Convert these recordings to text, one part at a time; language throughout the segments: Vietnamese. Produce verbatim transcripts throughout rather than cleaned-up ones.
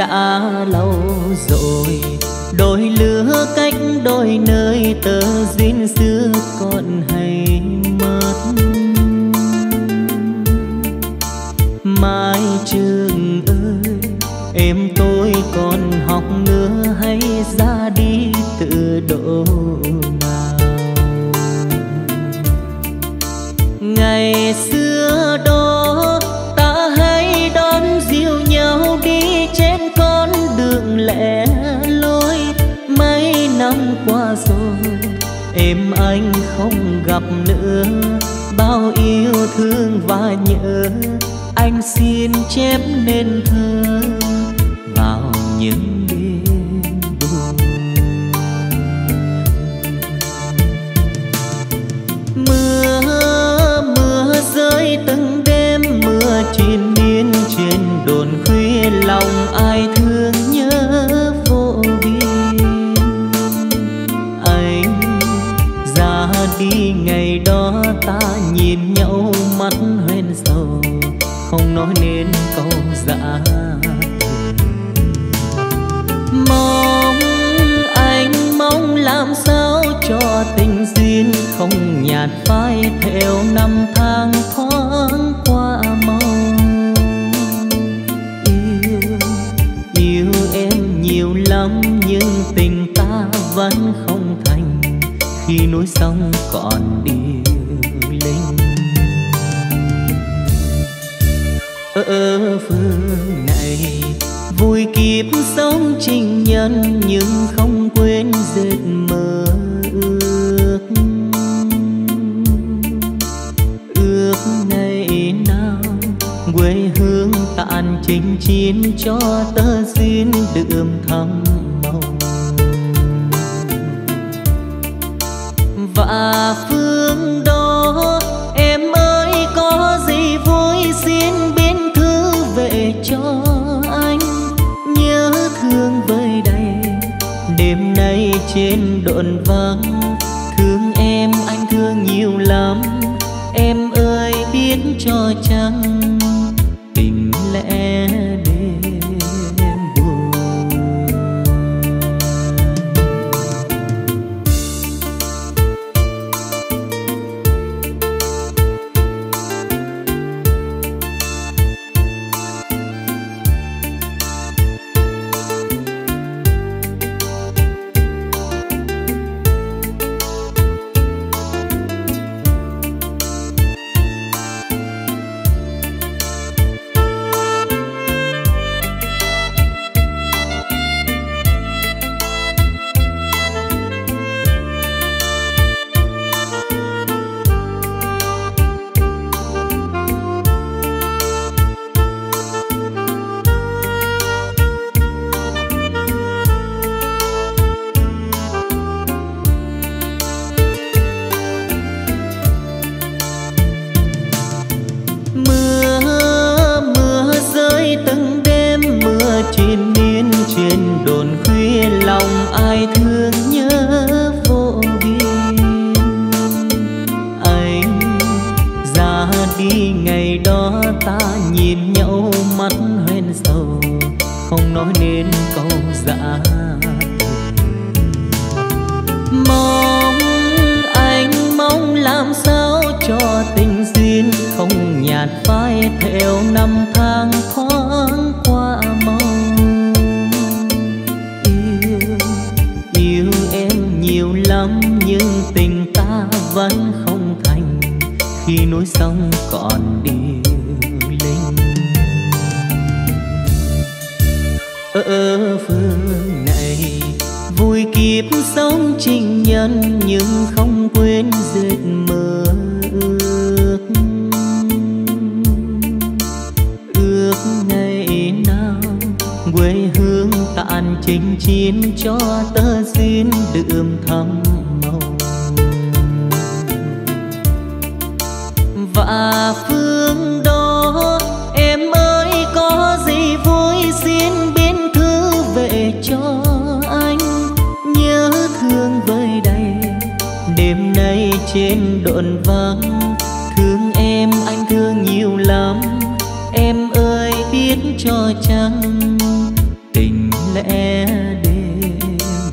đã lâu rồi, đôi lứa cách đôi nơi tơ duyên xưa còn hay mất. Mai Trường ơi, em tôi còn học nữa hay ra đi tự độ nào. Ngày xưa đó ta hãy đón dìu nhau đi trên con đường lẻ loi. Mấy năm qua rồi em anh không gặp nữa, bao yêu thương và nhớ anh xin chép nên thơ vào những đêm buồn. Mưa mưa rơi từng đêm, mưa chìm miên trên đồn khuya, lòng ai thương nhớ vô biên. Anh ra đi ngày đó ta nhìn nhau mắt hoen sầu, không nói nên câu dạ. Mong anh mong làm sao cho tình duyên không nhạt phai theo năm tháng thoáng qua mau. Yêu yêu em nhiều lắm nhưng tình ta vẫn không thành, khi núi sông còn đi ở phương này. Vui kiếp sống trình nhân nhưng không quên dệt mơ ước. Ước ngày nào quê hương tàn chinh chiến cho tơ duyên đượm thắm màu. Và phương đó em ơi có gì vui xin biến thứ về cho anh. Nhớ thương vơi đầy đêm nay trên đồn vắng, thương em anh thương nhiều lắm. Em ơi biết cho chăng tình lẽ đêm buồn. lẽ đêm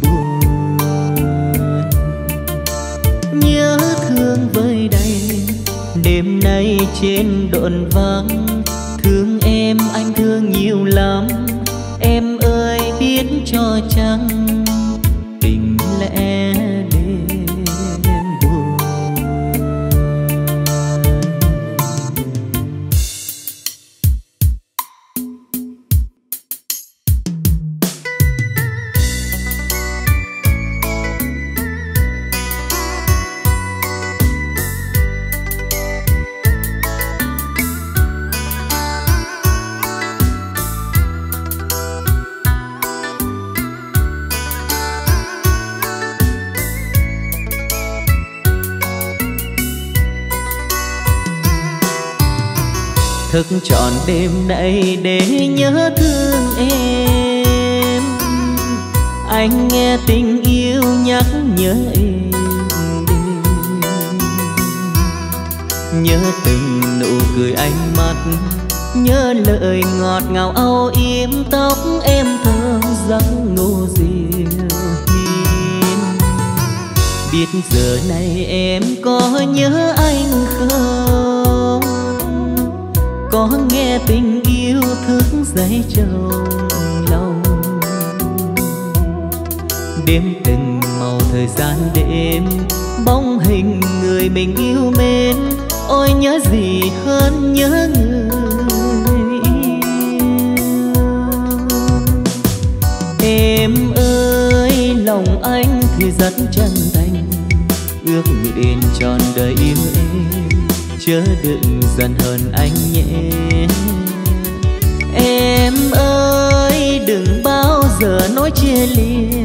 buồn nhớ thương với đây. Đêm nay trên đồn vắng thương em, anh thương nhiều lắm em ơi biết cho chăng. Tình lẽ đêm buồn thức trọn đêm nay để nhớ thương em. Anh nghe tình yêu nhắc nhớ em đêm, nhớ từng nụ cười ánh mắt, nhớ lời ngọt ngào âu yếm tóc em thơ giấc ngô diệu hiên. Biết giờ này em có nhớ anh không, có nghe tình yêu thức dậy trong lòng. Đêm từng màu thời gian đêm, bóng hình người mình yêu mến, ôi nhớ gì hơn nhớ người yêu. Em ơi lòng anh thì rất chân thành, ước nguyện trọn đời yêu em, chớ đừng dần hơn anh nhé. Em ơi đừng bao giờ nói chia lìa,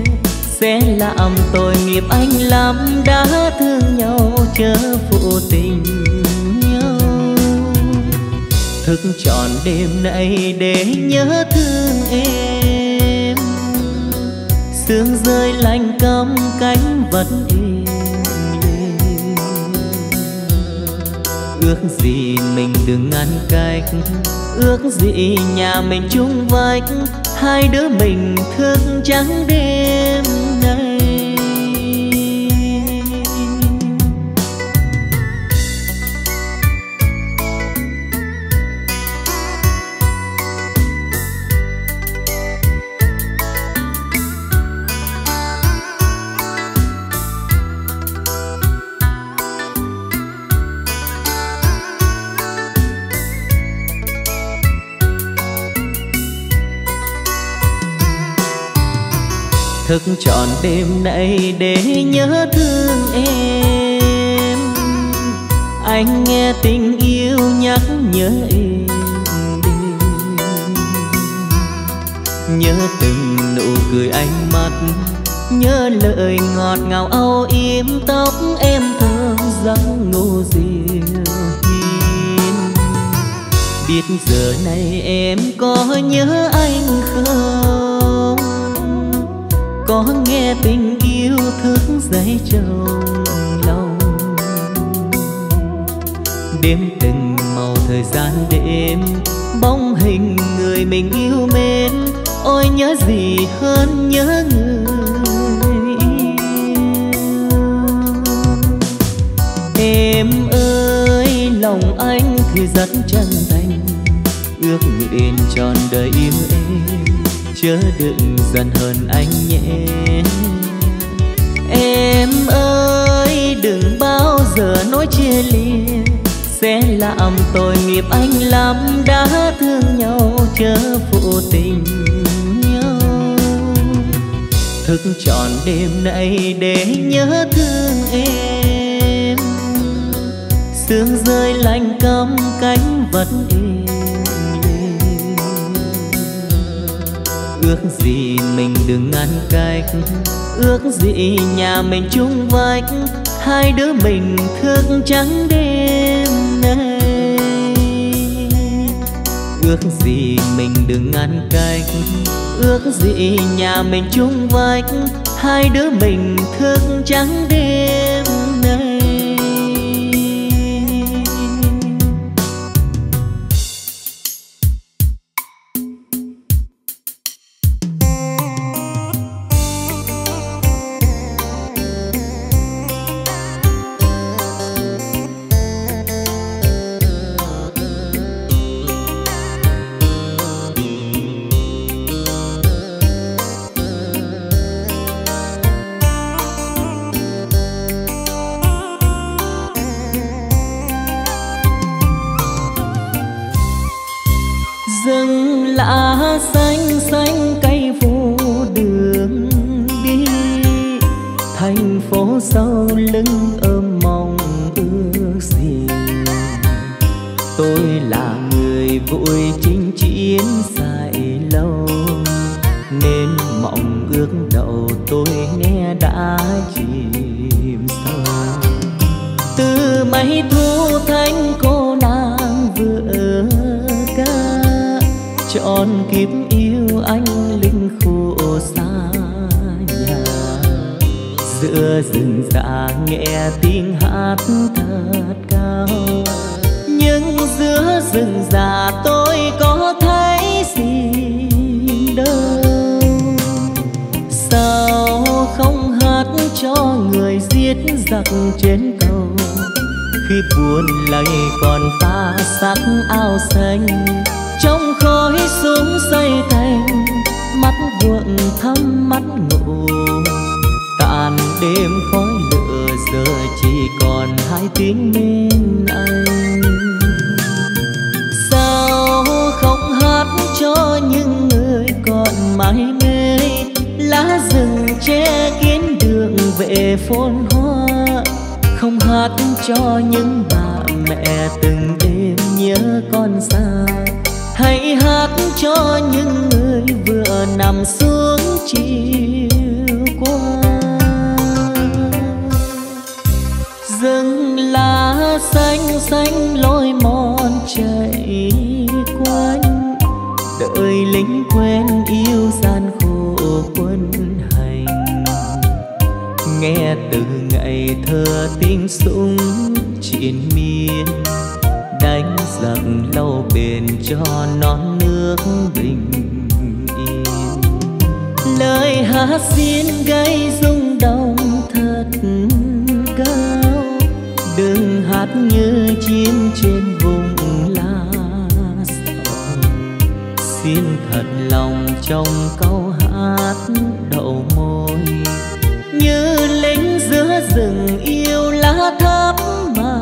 sẽ làm tội nghiệp anh lắm, đã thương nhau chớ phụ tình nhau. Thức trọn đêm nay để nhớ thương em, sương rơi lạnh căm cánh vật em. Ước gì mình đừng ngăn cách, ước gì nhà mình chung vách, hai đứa mình thức trắng đêm nay. Thức trọn đêm nay để nhớ thương em. Anh nghe tình yêu nhắc nhớ em đêm, nhớ từng nụ cười ánh mắt, nhớ lời ngọt ngào âu yếm tóc em thơ giấc ngô diệu hiên. Biết giờ này em có nhớ anh không, có nghe tình yêu thức dậy trong lòng. Đêm từng màu thời gian đêm, bóng hình người mình yêu mến, ôi nhớ gì hơn nhớ người yêu. Em ơi lòng anh thì rất chân thành, ước nguyện trọn đời yêu em, chớ đừng dần hơn anh nhé. Em ơi đừng bao giờ nói chia lìa, sẽ làm tội nghiệp anh lắm, đã thương nhau chớ phụ tình nhau. Thức trọn đêm nay để nhớ thương em, sương rơi lạnh căm cánh vật em. Ước gì mình đừng ngăn cách, ước gì nhà mình chung vách, hai đứa mình thức trắng đêm nay. Ước gì mình đừng ngăn cách, ước gì nhà mình chung vách, hai đứa mình thức trắng đêm nay. Thank you. rừng lá xanh xanh cây phủ đường đi, thành phố sau lưng ôm mong ước gì. Tôi là người vội chinh chiến dài lâu, nên mong ước đầu tôi nghe đã chìm sâu. Từ mấy thu thanh cô nàng vừa ca, trọn kiếp yêu anh linh khô xa nhà. Giữa rừng già nghe tiếng hát thật cao, nhưng giữa rừng già tôi có thấy gì đâu. Sao không hát cho người giết giặc trên cầu, khi buồn lầy còn pha sắc áo xanh, trong khói súng xây thành mắt vượng thắm mắt ngủ. Tàn đêm khói lửa giờ chỉ còn hai tiếng bên anh. Sao không hát cho những người còn mãi mê, lá rừng che kín đường về phôn hoa. Không hát cho những bà mẹ từng đêm nhớ con xa, hãy hát cho những người vừa nằm xuống chiều qua. Rừng lá xanh xanh lối mòn chạy quanh, đợi lính quen yêu gian khổ quân hành. Nghe từ ngày thơ tiếng súng chiến miên, đánh giặc lâu bền cho non nước bình yên. Lời hát xiên gây rung động thật cao, đừng hát như chim trên vùng lá sầu. Xin thật lòng trong câu hát đậu môi, như lính giữa rừng yêu lá thắm mà.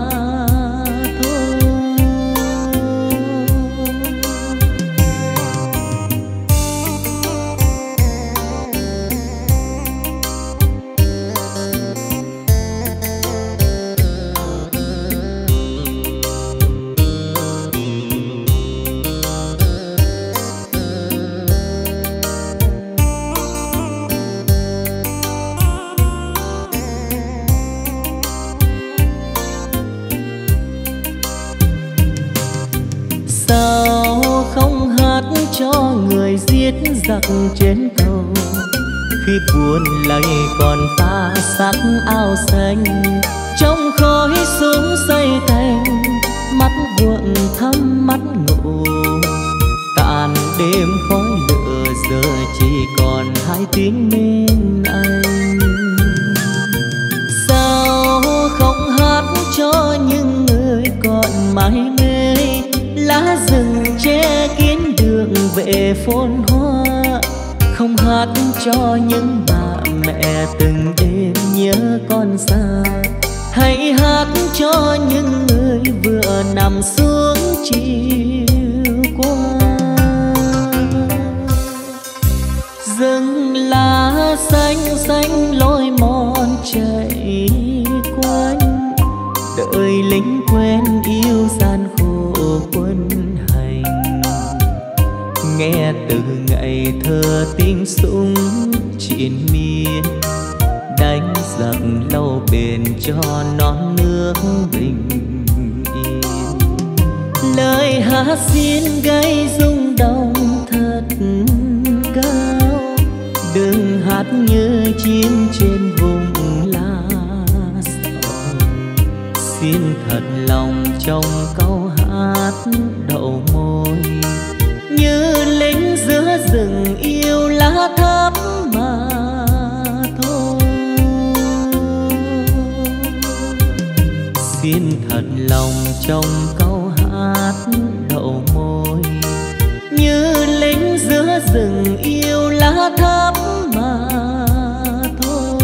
Sao không hát cho người giết giặc trên cầu, khi buồn lầy còn pha sắc áo xanh, trong khói súng xây thành mắt vượng thắm mắt ngủ. Tàn đêm khói lửa giờ chỉ còn hai tiếng bên anh. Sao không hát cho những người còn mãi mê, lá rừng che kín đường về phôn hoa. Không hát cho những bà mẹ từng đêm nhớ con xa, hãy hát cho những người vừa nằm xuống chiều qua. Rừng lá xanh xanh lối mòn chạy quanh, đợi lính quen yêu gian khổ quân hành. Nghe từ ngày thơ tiếng súng chiến miên, đánh giặc lâu bền cho non nước bình yên. Lời hát xiên gây rung động thật cao, đừng hát như chim trên vùng lá sầu. Xin thật lòng trong câu hát đậu môi, như lính giữa rừng yêu lá thắm mà thôi. Xin thật lòng trong câu hát đậu môi, như lính giữa rừng yêu lá thắm mà thôi.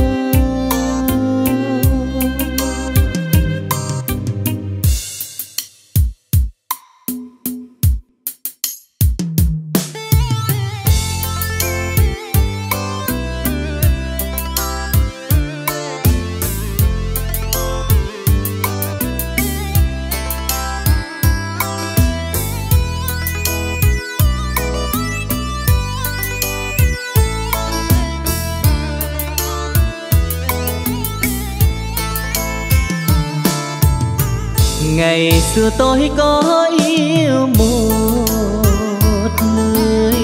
Ngày xưa tôi có yêu một người,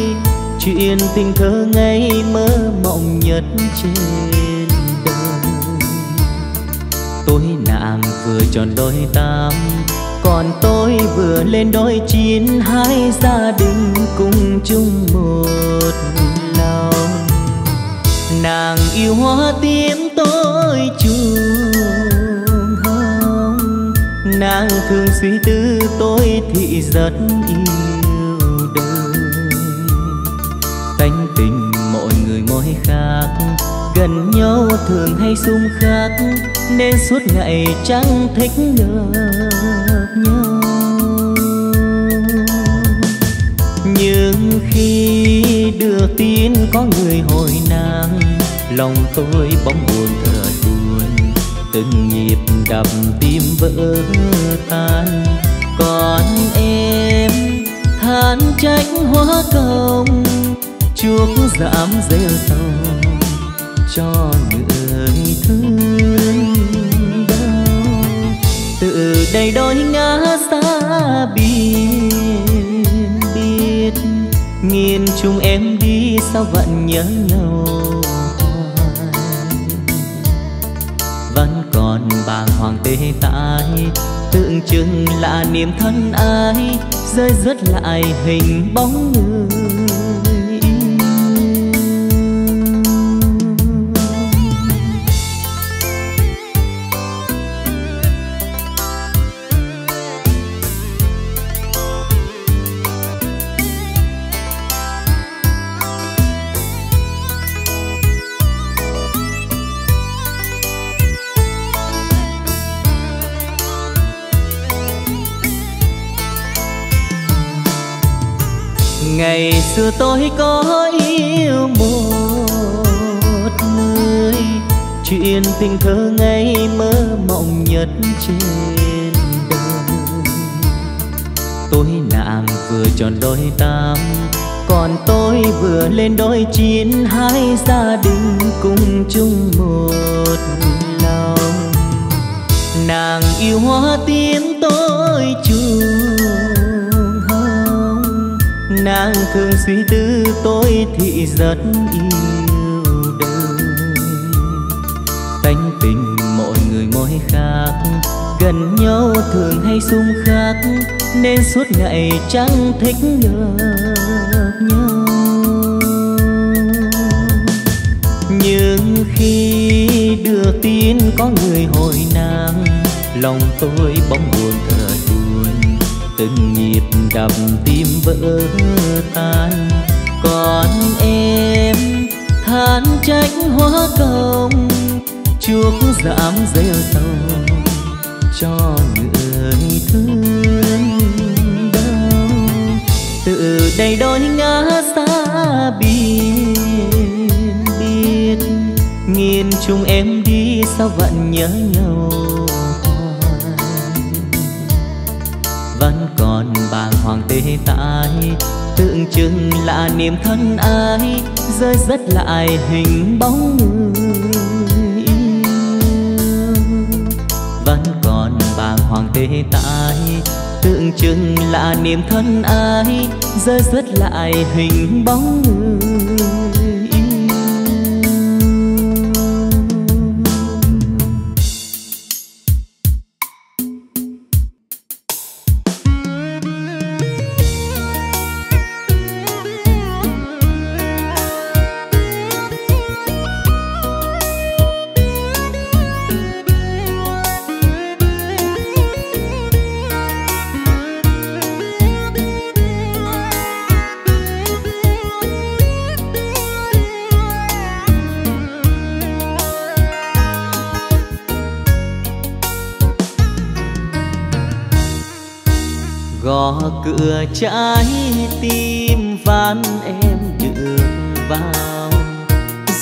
chuyện tình thơ ngây mơ mộng nhất trên đời. Tôi nàng vừa tròn đôi tám, còn tôi vừa lên đôi chín. Hai gia đình cùng chung một lòng. Nàng yêu hoa tím, tôi chuông hồng. Nàng thường suy tư, tôi thì rất yêu đời. Tánh tình mọi người mỗi khác, gần nhau thường hay xung khắc, nên suốt ngày chẳng thích gặp nhau. Nhưng khi đưa tin có người hồi nàng, lòng tôi bóng buồn thở buồn, từng nhịp đập tim vỡ tan. Còn em than trách hóa công, chuốc giảm rêu sầu cho người thương đau. Từ đây đôi ngã xa biển biệt, nhìn chung em đi sao vẫn nhớ nhau hoài. Vẫn còn bàng hoàng tê tái, tượng trưng là niềm thân ái, rơi rớt lại hình bóng người. Ngày xưa tôi có yêu một người, chuyện tình thơ ngây mơ mộng nhất trên đời. Tôi nàng vừa tròn đôi tám, còn tôi vừa lên đôi chín. Hai gia đình cùng chung một lòng. Nàng yêu hoa tím, tôi chuông. Nàng thường suy tư, tôi thì rất yêu đời. Tánh tình mọi người mỗi khác, gần nhau thường hay xung khắc, nên suốt ngày chẳng thích gặp nhau. Nhưng khi đưa tin có người hồi nàng, lòng tôi bỗng buồn thở buồn, từng nhịp đập tim vỡ tan. Còn em than trách hóa công, chuốc giảm rêu sầu cho người thương đau. Từ đây đôi ngã xa biển biệt, nhìn chung em đi sao vẫn nhớ nhau. Vẫn còn bàng hoàng tê tái, tượng trưng là niềm thân ái, rơi rớt lại hình bóng người yêu. Vẫn còn bàng hoàng tê tái, tượng trưng là niềm thân ái, rơi rớt lại hình bóng người. Cửa trái tim van em đường vào,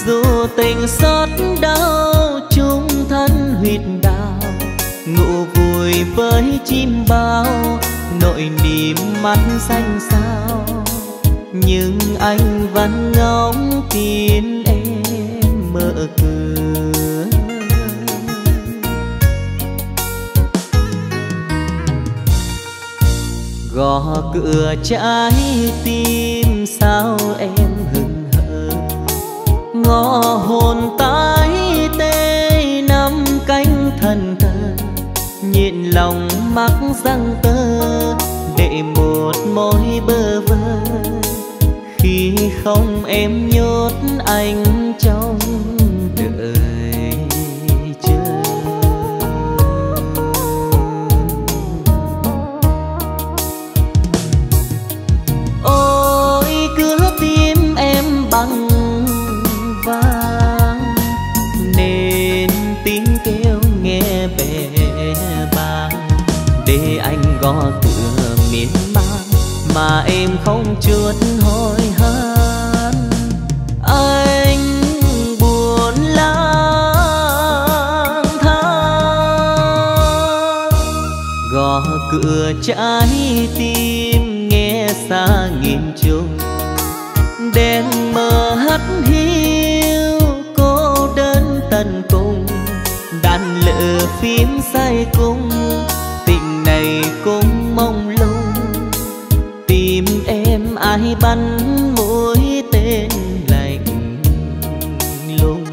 dù tình xót đau chung thân huyệt đào. Ngủ vui với chim bao, nỗi niềm mắt xanh xao, nhưng anh vẫn ngóng tin em mở cửa. gõ cửa trái tim sao em hững hờ, ngõ hồn tái tê nắm cánh thần thơ, nhịn lòng mắc răng tơ để một mối bơ vơ. Khi không em nhốt anh trong đời chờ, ôi cứ tim em bằng vang nên tiếng kêu nghe bè bàng, để anh gõ cửa miên man mà em không chút hối hận. Anh buồn lang thang gõ cửa trái tim nghe xa nghìn trùng, đèn mờ hắt hiu cô đơn tận cùng, đàn lỡ phím say cung tình này cũng mong lung. Tìm em ai bắn mũi tên lạnh lùng,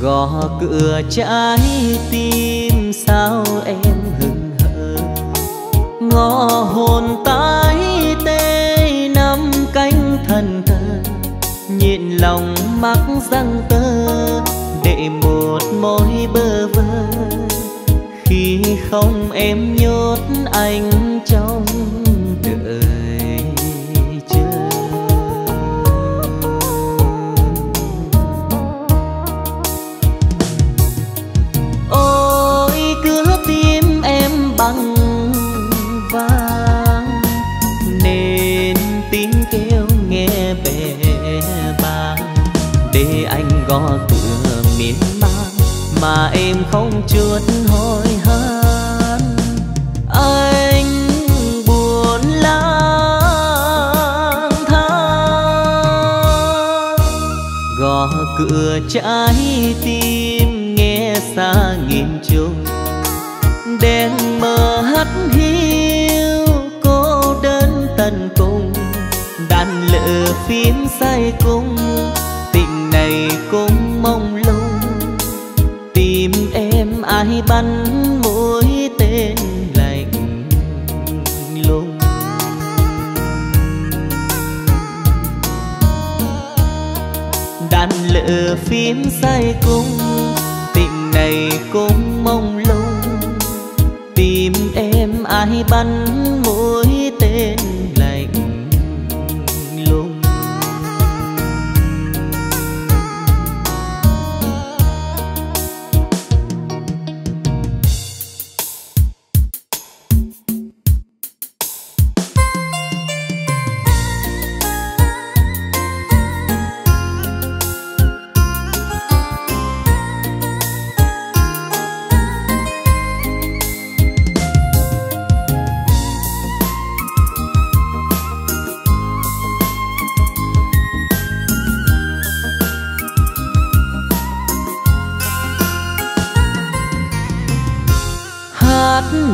gõ cửa trái tim sao em hững hờ, ngõ hồn tái tê nắm cánh thần thơ, nhịn lòng mắc răng tơ để một mối bơ vơ. Khi không em nhốt anh trong đời chờ, bằng vang nên tiếng kêu nghe bè bàng, để anh gõ cửa miên man mà em không chút hối hận. Anh buồn lang thang gõ cửa trái tim nghe xa nghìn trùng, đèn mờ hắt hiu cô đơn tận cùng, đàn lỡ phím say cung tình này cũng mong lung. Tìm em ai bắn mũi tên lạnh lùng, đàn lỡ phím say cung tình này cũng mong lung. Tìm em ai bắn mũi tên lạnh lùng,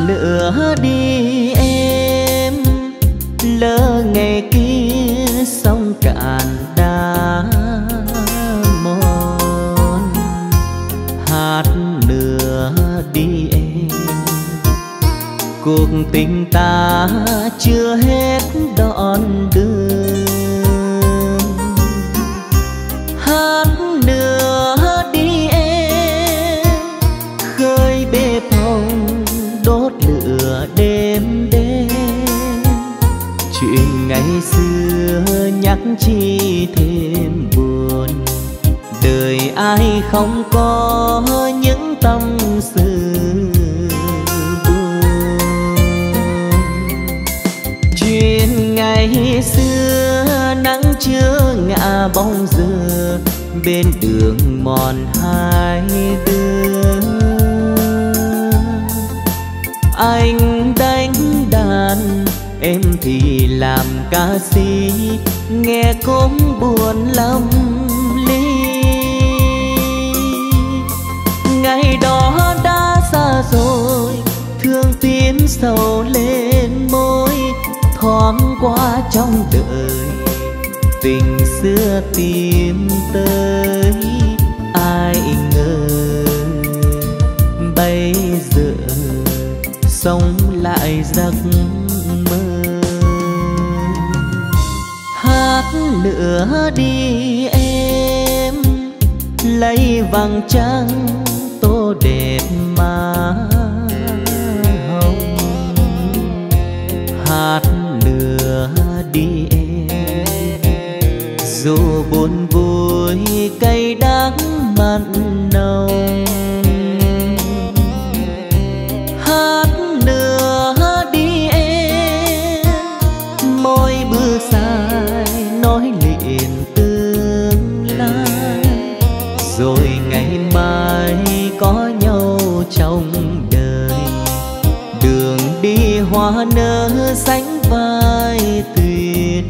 lỡ đi em lỡ ngày kia sông cạn đá mòn. Hát lỡ đi em cuộc tình ta chưa hết đoạn đường. Hát lỡ đi em khơi bếp hồng đốt lửa đêm đêm, chuyện ngày xưa nhắc chi thêm buồn. Đời đời ai không có những tâm sự buồn. Chuyện ngày xưa nắng chưa ngả bóng dừa, bên đường mòn hai đứa anh đánh đàn, em thì làm ca sĩ, nghe cũng buồn lắm ly. Ngày đó đã xa rồi, thương tím sầu lên môi, thoáng qua trong đời tình xưa tìm tới. Ai ngờ bây giờ sống lại giấc mơ. Hát lửa đi em, lấy vàng trắng tô đẹp má hồng. Hát lửa đi em, dù buồn vui cay đắng mặn nồng. Hát nửa đi em, mỗi bước dài nói liền tương lai, rồi ngày mai có nhau trong đời. Đường đi hoa nở sánh vai tuyệt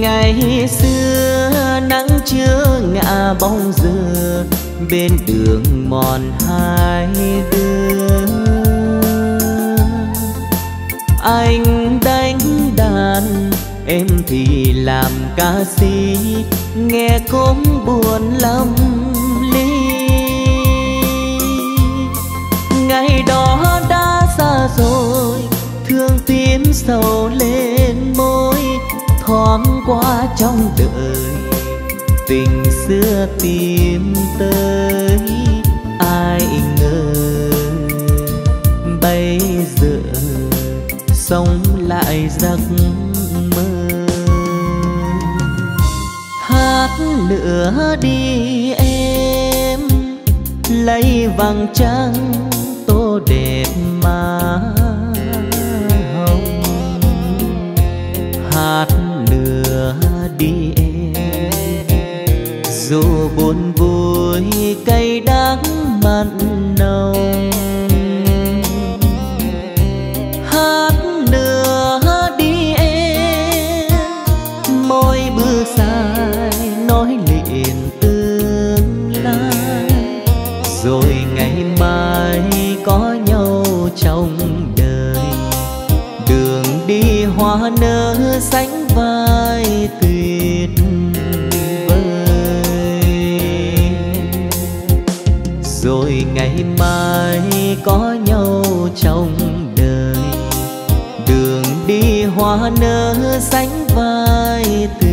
ngày xưa nắng chưa ngả bóng dừa, bên đường mòn hai đứa anh đánh đàn, em thì làm ca sĩ, nghe cũng buồn lắm ly. Ngày đó đã xa rồi, thương tím sầu lên môi, thoáng qua trong đời tình xưa tìm tới. Ai ngờ bây giờ sống lại giấc mơ. Hát lửa đi em, lấy vàng trắng tô đẹp má hồng. Hát lửa đi em, dù buồn vui cay đắng mặn nồng. Hát lửa đi em, mỗi bước dài nói liền tương lai, rồi ngày mai có nhau trong đời. Đường đi hoa nở sánh vai tuyệt vời, rồi ngày mai có nhau trong đời. Đường đi hoa nở sánh vai tuyệt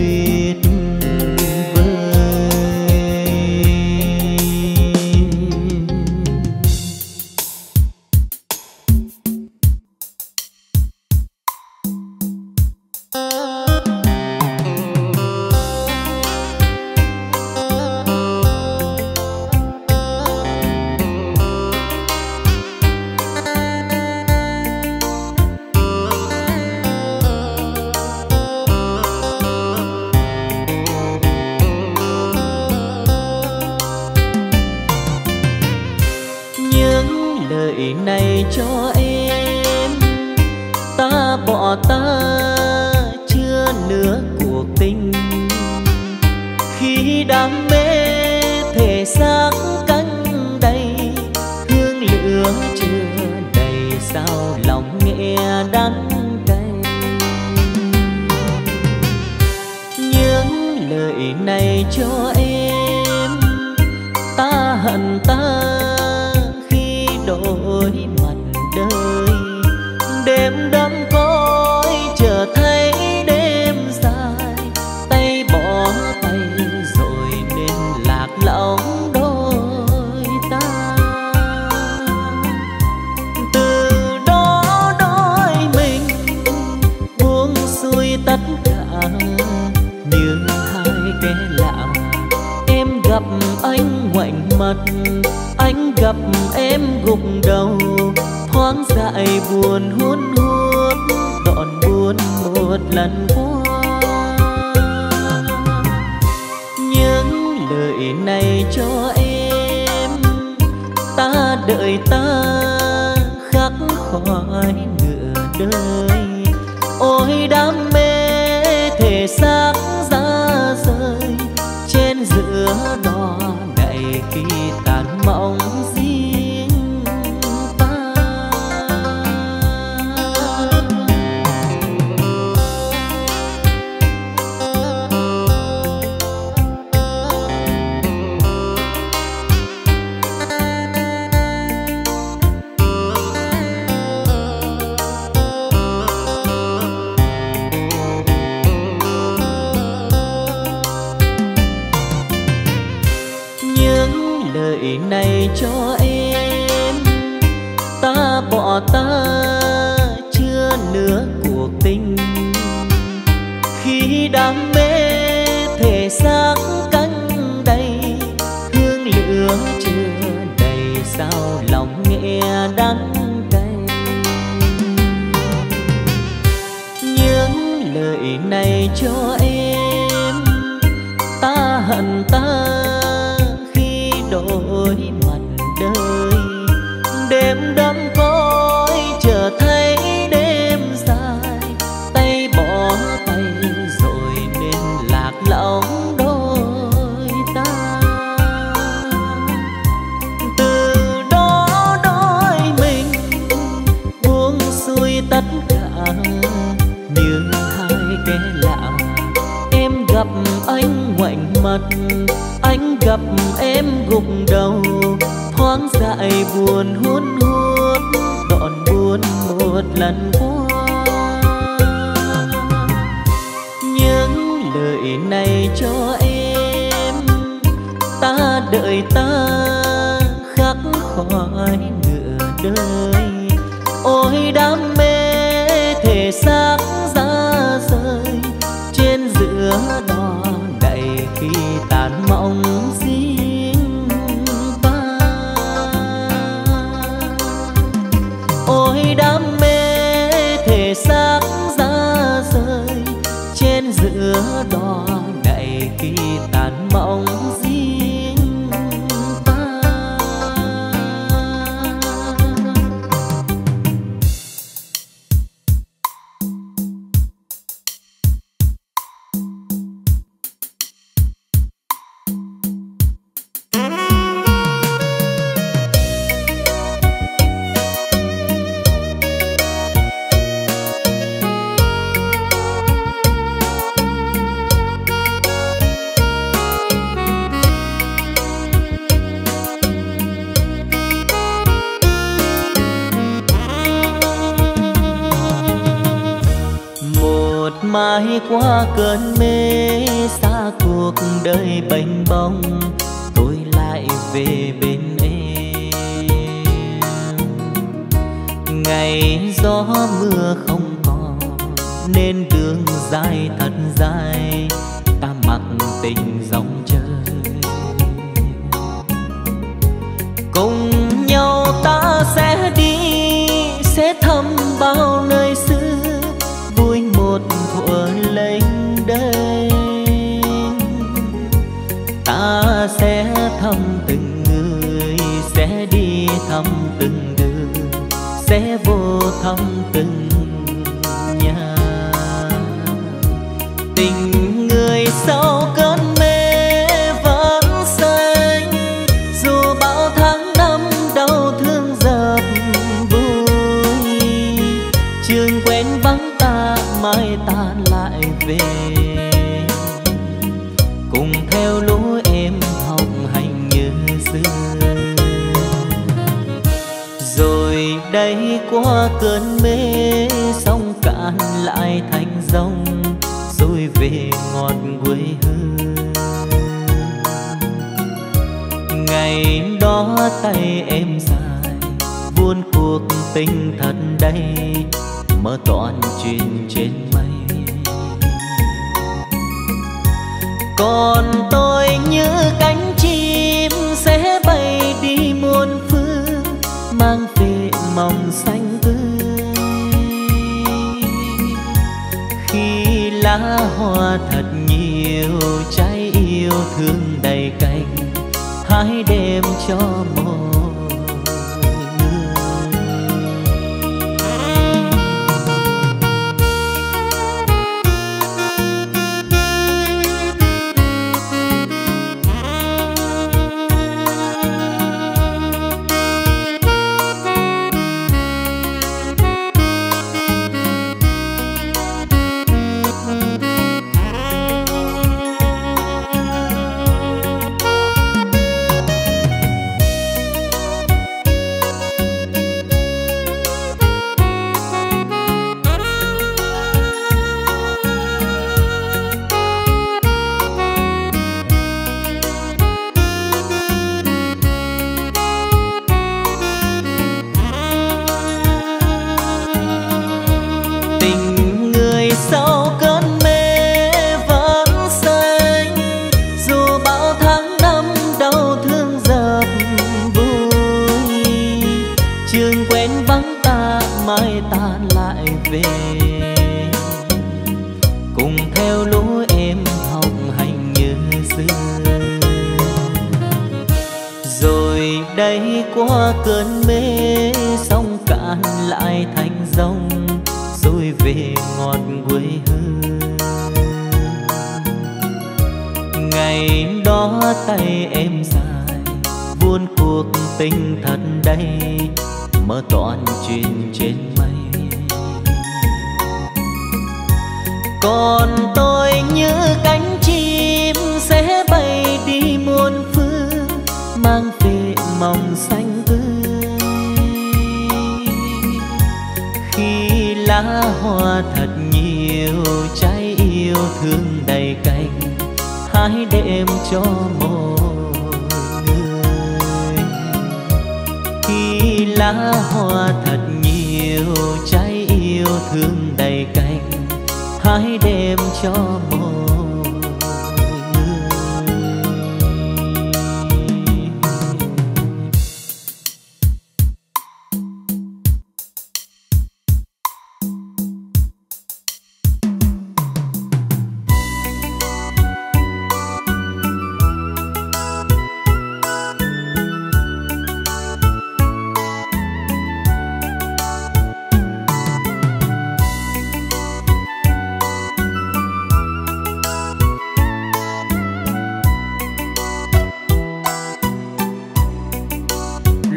cho em. hận ta khi đổi mặt đời, đêm đắm cõi chờ thấy đêm dài, tay bỏ tay rồi nên lạc lõng đôi ta. Từ đó đôi mình buông xuôi tất cả như hai kẻ lạ. Em gặp anh ngoảnh mặt, anh gặp em gục đầu, thoáng dại buồn huôn huốt, còn buồn một lần qua. Những lời này cho em, ta đợi ta khắc khoải nửa đời. Ôi đam mê thể xác ra rời, trên giữa đó ngày kia tàn mộng riêng ta. Lời này cho em, ta bỏ ta chưa nửa cuộc tình. Khi đam mê thể xác cánh đầy, hương lửa chưa đầy sao lòng nghe đắng cay. Những lời này cho em, ta hận ta đổi mặt đời, đêm đắm cõi chờ thấy đêm dài, tay bỏ tay rồi nên lạc lõng đôi ta. Từ đó đôi mình buông xuôi tất cả như hai kẻ lạ. Em gặp anh ngoảnh mặt, anh gặp em gục đầu, thoáng dại buồn huôn huốt, còn buồn một lần qua. Những lời này cho em, ta đợi ta khắc khoải nửa đời. Ôi đam mê thể xác ra rời, trên giữa đó ngày khi tàn mộng riêng ta. Ôi đam mê thể xác ra rời, trên giữa đó ngày khi tàn mộng riêng ta. Mãi qua cơn mê xa cuộc đời bênh bông, tôi lại về bên em. Ngày gió mưa không còn nên đường dài thật dài, ta mặc tình dòng chơi. Cùng nhau ta sẽ đi, sẽ thăm bao nơi xưa, vui một thuở lênh đênh. Ta sẽ thăm từng người, sẽ đi thăm từng đường, sẽ vô thăm từng nhà. Tình người sau cơn mê vẫn xanh, dù bao tháng năm đau thương dập vui. Trường quen vắng ta mai ta lại về, cùng theo lối em học hành như xưa. qua cơn mê sông cạn lại thành dòng rồi về ngọt quê hương. Ngày đó tay em dài buôn cuộc tình thật đây mơ toàn chuyện trên mây. Còn tôi như cánh chim sẽ bay đi muôn phương mang về mộng xanh tươi. Khi lá hoa thật nhiều trái yêu thương đầy cành hãy đem cho mơ.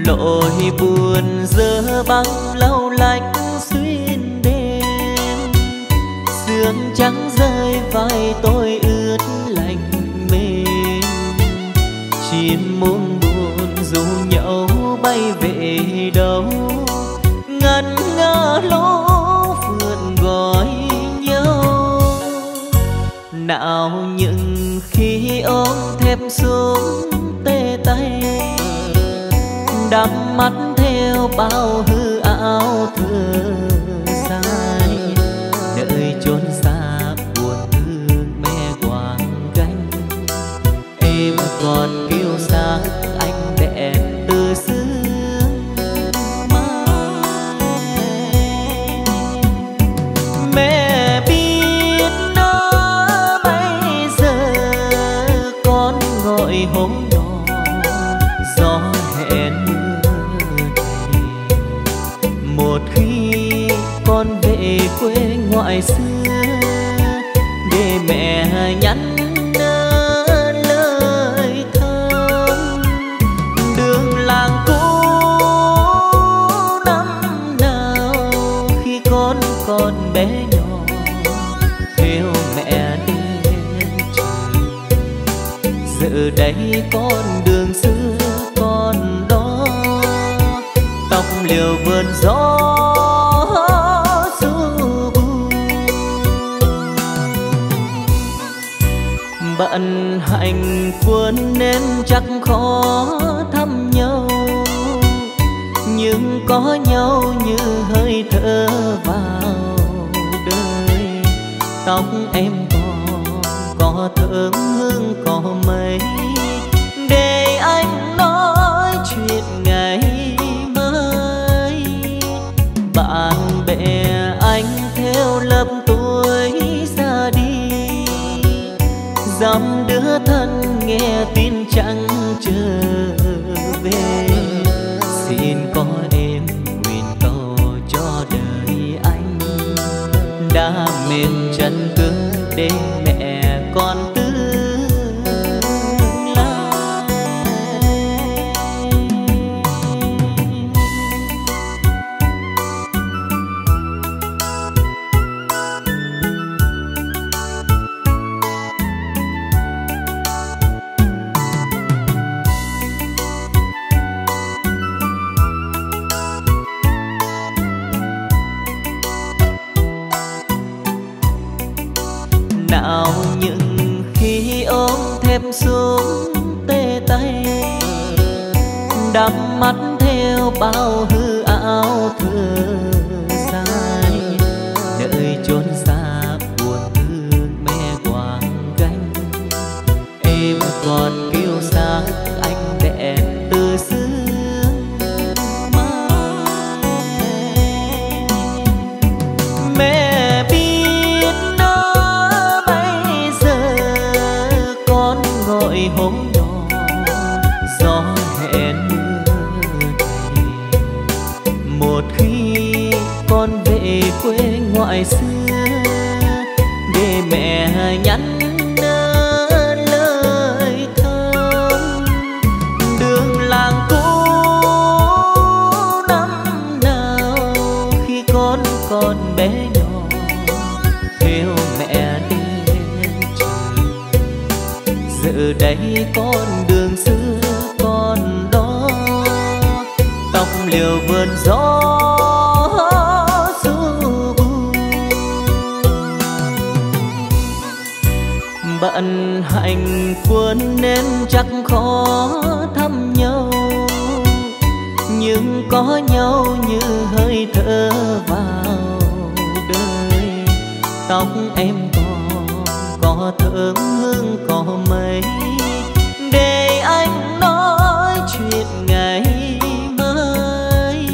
Lội buồn dơ băng lau lạnh xuyên đêm, sương trắng rơi vai tôi ướt lạnh mềm. Chim muông buồn dù nhậu bay về đâu, ngân nga lỗ phượng gọi nhau. Nào những khi ôm thép xuống tê tay, đắm mắt theo bao hư ảo thơ sai, nơi chốn xa buồn thương mẹ quàng gánh. Em còn kêu sáng anh đẹp từ xưa mai. Mẹ biết nó bây giờ con ngồi hôm đó gió hẹn. Con về quê ngoại xưa để mẹ nhắn lời thăm. Đường làng cũ năm nào khi con còn bé nhỏ theo mẹ đi trường. Giờ đây con đường xưa con đó tóc liều vườn gió. bận hạnh cuốn nên chắc khó thăm nhau, nhưng có nhau như hơi thở vào đời. Tóc em còn có thơm hương có mây, để anh nói chuyện ngày mới. Bạn bè anh theo lớp tuổi ra đi, dám đứa thân nghe tin chẳng trở về. Xin có em nguyện cầu cho đời anh đã mềm chân cứng để mẹ con tương lai. Nào những khi ôm thêm xuống tê tay, đắm mắt theo bao hư ảo thơ dài. Nơi chốn xa buồn thương mẹ quàng gánh, em còn kêu xa anh đẹp từ xưa mai. Mẹ hôm đó gió hẹn mưa, một khi con về quê ngoại xưa để mẹ nhắn nhớ lời thơm. Đường làng cũ năm nào khi con còn bé nhỏ theo mẹ đi, giờ đây con đường xưa còn đó. Tóc liều vườn gió du buồn, bận hạnh cuốn nên chắc khó thăm nhau, nhưng có nhau như hơi thở vào đời. Tóc em có thơm hương có mây, để anh nói chuyện ngày mới.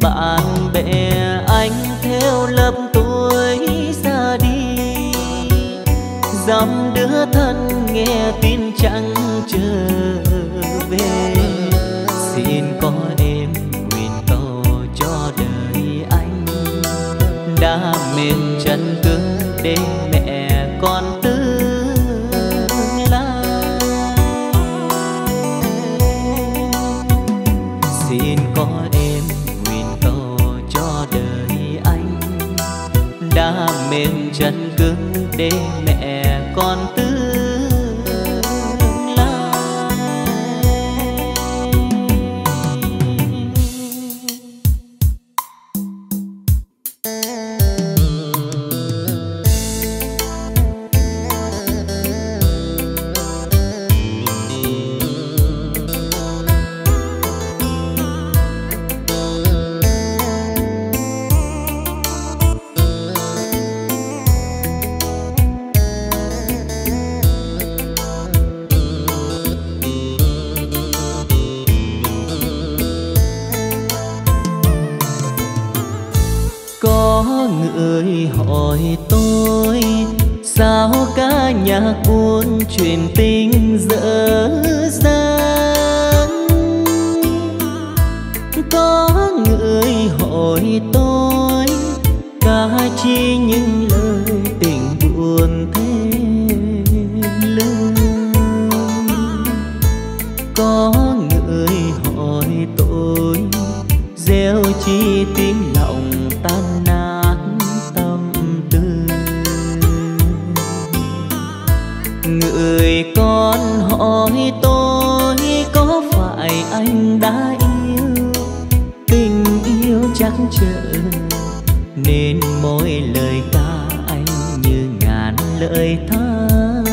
Bạn bè anh theo lớp tuổi ra đi, dám đứa thân nghe tin chẳng trở về. Xin có em nguyện cầu cho đời anh đã mềm chân cứng để mẹ còn tương lai. Xin có em nguyện cầu cho đời anh đã mềm chân cứng để mẹ con tương lai. Người hỏi tôi sao ca nhạc buồn truyền tình dở dang. Có người hỏi tôi ca chi những lời tình buồn thêm lương. Có người hỏi tôi gieo chi tiếng lòng tan nát người. Con hỏi tôi có phải anh đã yêu, tình yêu chắc chở nên mỗi lời ca anh như ngàn lời than.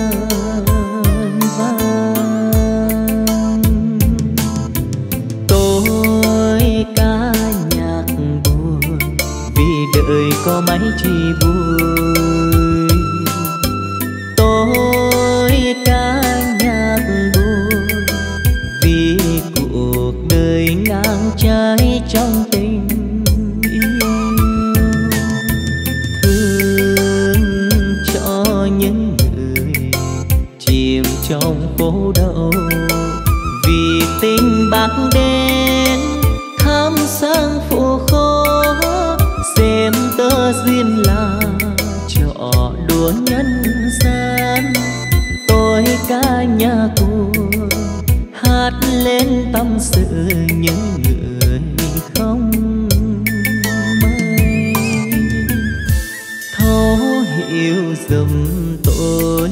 chi vui. Tôi ca nhạc buồn vì cuộc đời ngang trái trong tình yêu, thương cho những người chìm trong khổ đau vì tình bạc đen tham sang phụ khổ. Xem tơ duyên là trò đùa nhân gian, tôi ca nhà buồn hát lên tâm sự những người không may. Thấu hiểu dùm tôi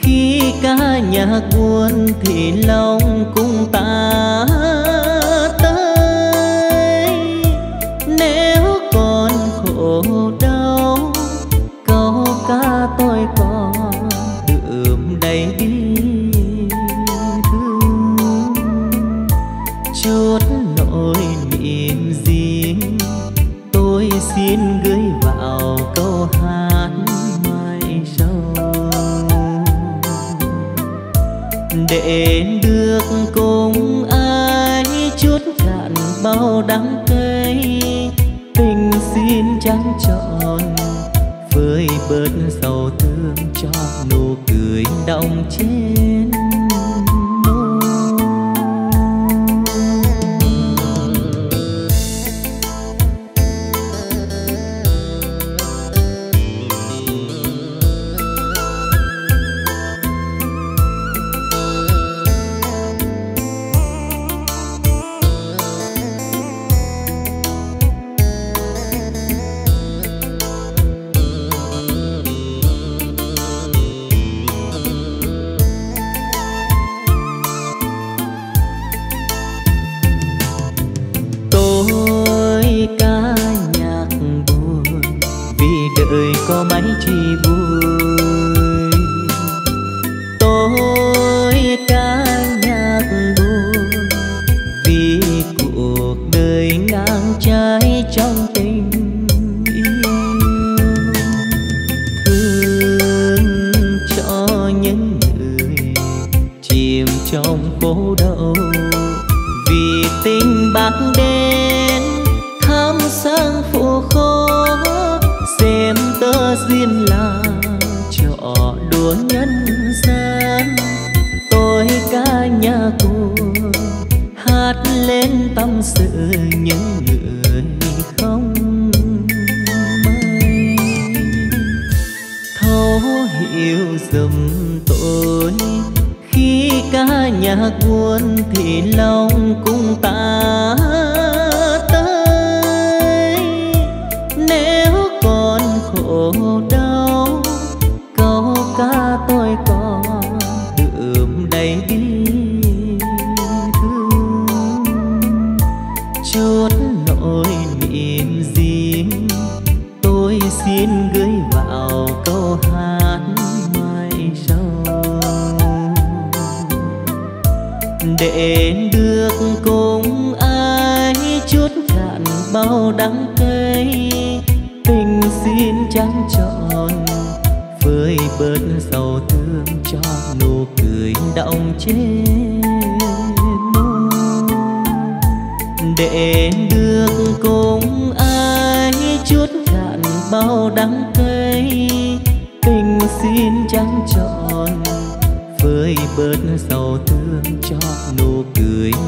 khi ca nhà buồn thì lòng cũng ta để được cùng ai chút cạn bao đắng cay. Tình xin trắng trọn với bớt sầu thương cho nụ cười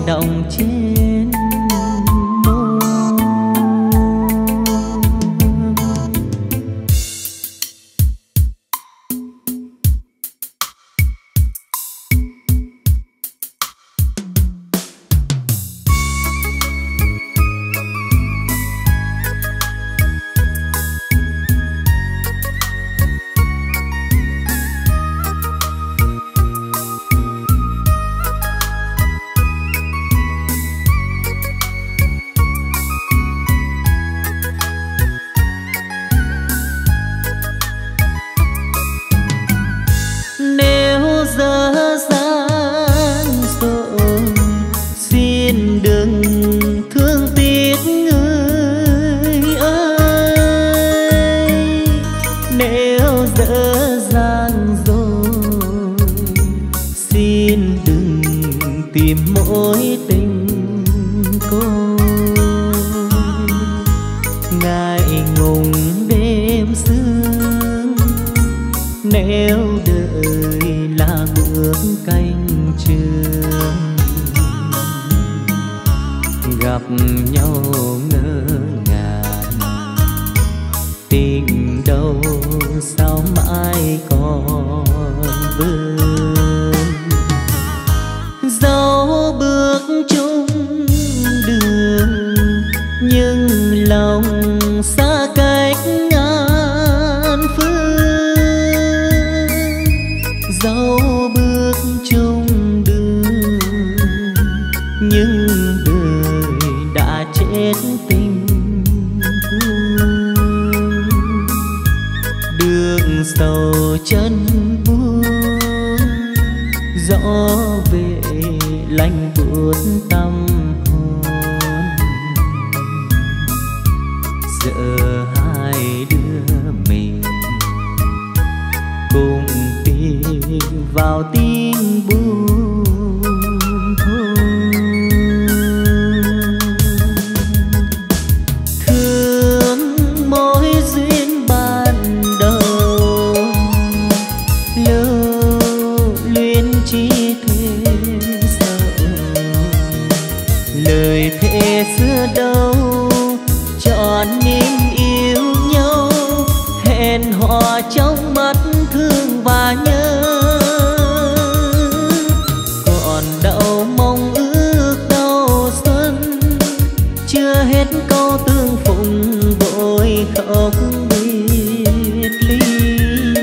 đong trên tìm mỗi tình cô ngại ngùng đêm sương. Nếu đời là bước canh trường gặp nhau ngỡ ngàng, tình đâu sao mãi còn vương. Dẫu bước chung đường nhưng lòng xa cách ngàn phương. Dẫu bước chung đường nhưng đời đã chết tình thương. Đường sầu chân buông gió về lạnh buốt tâm hồn. Giờ hai đứa mình cùng tin vào tin buồn thôi. Thương mối duyên ban đầu lưu luyến chi thêm sầu. Lời thề xưa đâu chọn niềm yêu nhau, hẹn hò trong mắt thương và nhớ. Còn đâu mong ước đâu xuân, chưa hết câu tương phùng vội không biệt ly.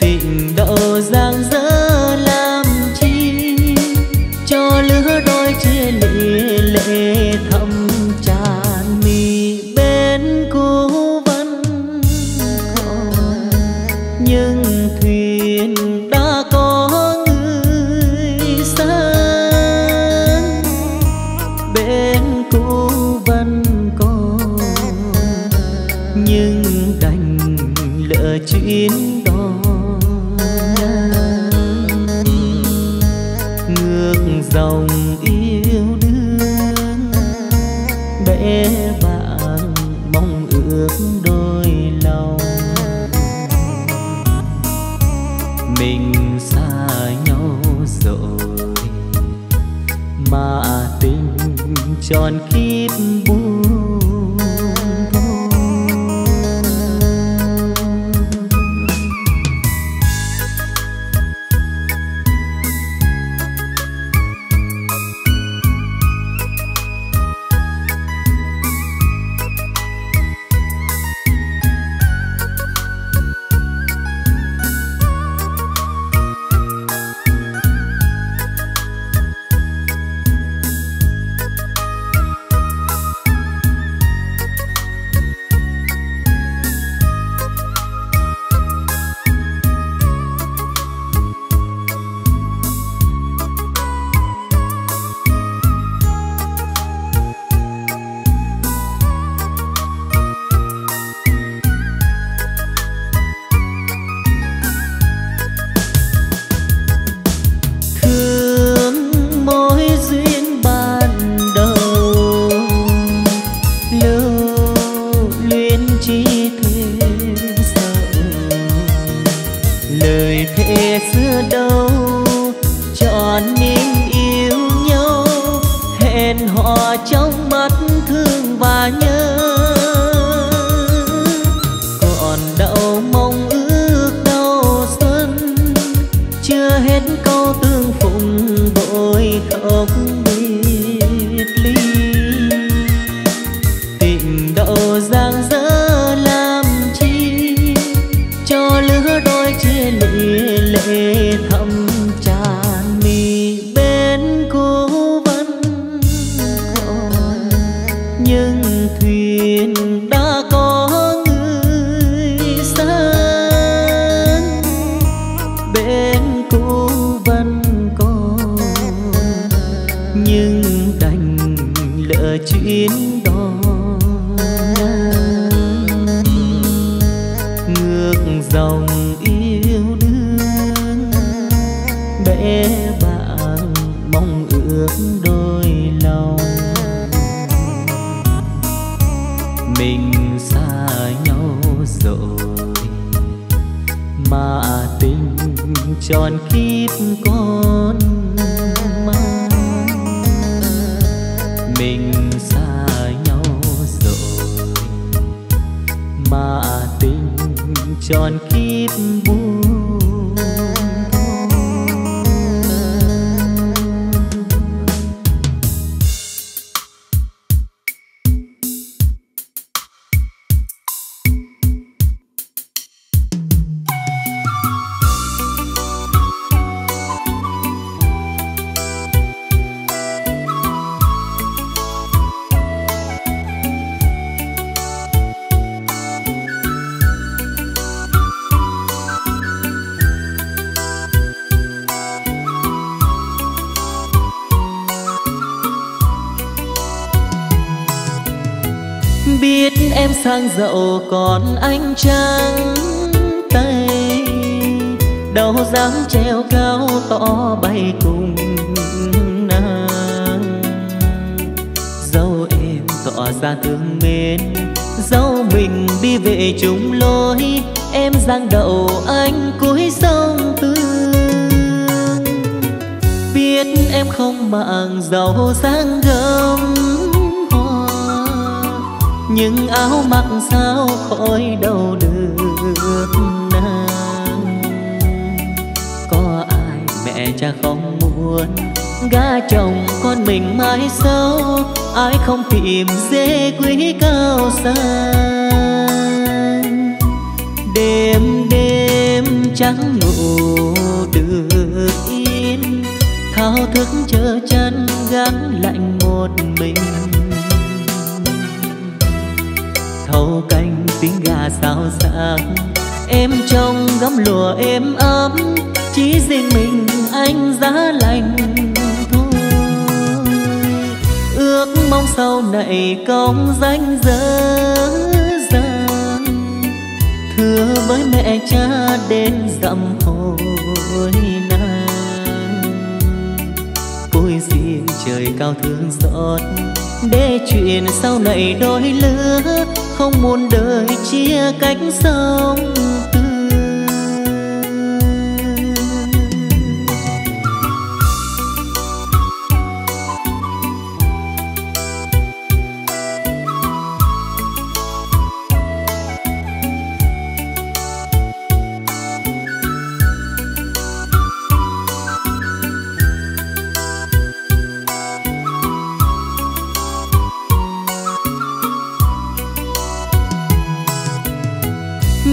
Tình đâu giang dở làm chi cho lứa đôi chia lìa lệ thầm tràn mi. Bên cô vẫn còn nhưng thuyền đã có người xa. Bên cô vẫn còn nhưng đành lỡ chuyến đó. Ngược dòng yêu đương bẽ bàng mong ước đôi lòng. Mình xa nhau rồi mà tình tròn kiếp buông. Lời thề xưa đâu chọn niềm yêu nhau, hẹn hò trong mắt thương và nhớ. Còn đâu mong ước đâu xuân, chưa hết câu tương phùng vội không biệt ly. Tình đâu giang dở lệ thầm tràn mi. Bên cô vẫn còn nhưng thuyền đã có người xa. Bên cô vẫn còn nhưng đành lỡ chuyến đó. Ngược dòng yêu bẽ bàng ước đôi lòng. Mình xa nhau rồi mà tình tròn kiếp con mong. Mình xa nhau rồi mà tình tròn kiếp buông. Biết em sang giàu còn anh trắng tay, đâu dám treo cao tỏ bay cùng nàng. Dẫu em tỏ ra thương mến, dẫu mình đi về chung lối, em giang đậu anh cúi sông tương. Biết em không màng giàu sang gấm, nhưng áo mặc sao khỏi đâu được nàng. Có ai mẹ cha không muốn gả chồng con mình mãi xấu, ai không tìm dễ quý cao sang. Đêm đêm chẳng ngủ được yên, thao thức chờ chân gắng lạnh một mình. Thâu canh tiếng gà sao sáng, em trông gấm lụa êm ấm, chỉ riêng mình anh giá lành thôi. Ước mong sau này công danh dở dang, thưa với mẹ cha đến dặm hồi nàng. Côi xin trời cao thương xót, để chuyện sau này đôi lứa, không muốn đời chia cách sông tương.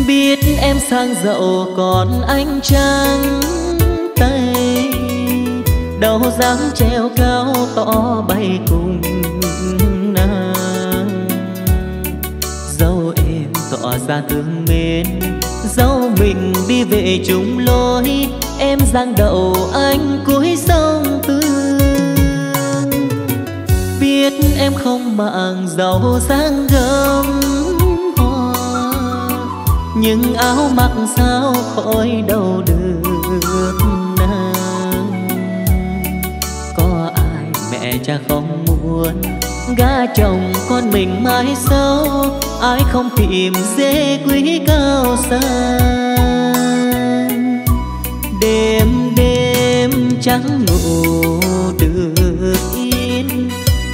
Biết em sang giàu còn anh trắng tay, đâu dám treo cao tỏ bay cùng nàng. Dẫu em tỏ ra thương mến, dẫu mình đi về chung lối, em giang đậu anh cúi sông tương. Biết em không màng giàu sang gấm, nhưng áo mặc sao khỏi đâu được nàng. Có ai mẹ cha không muốn gả chồng con mình mãi xấu, ai không tìm dễ quý cao sang. Đêm đêm chẳng ngủ được yên,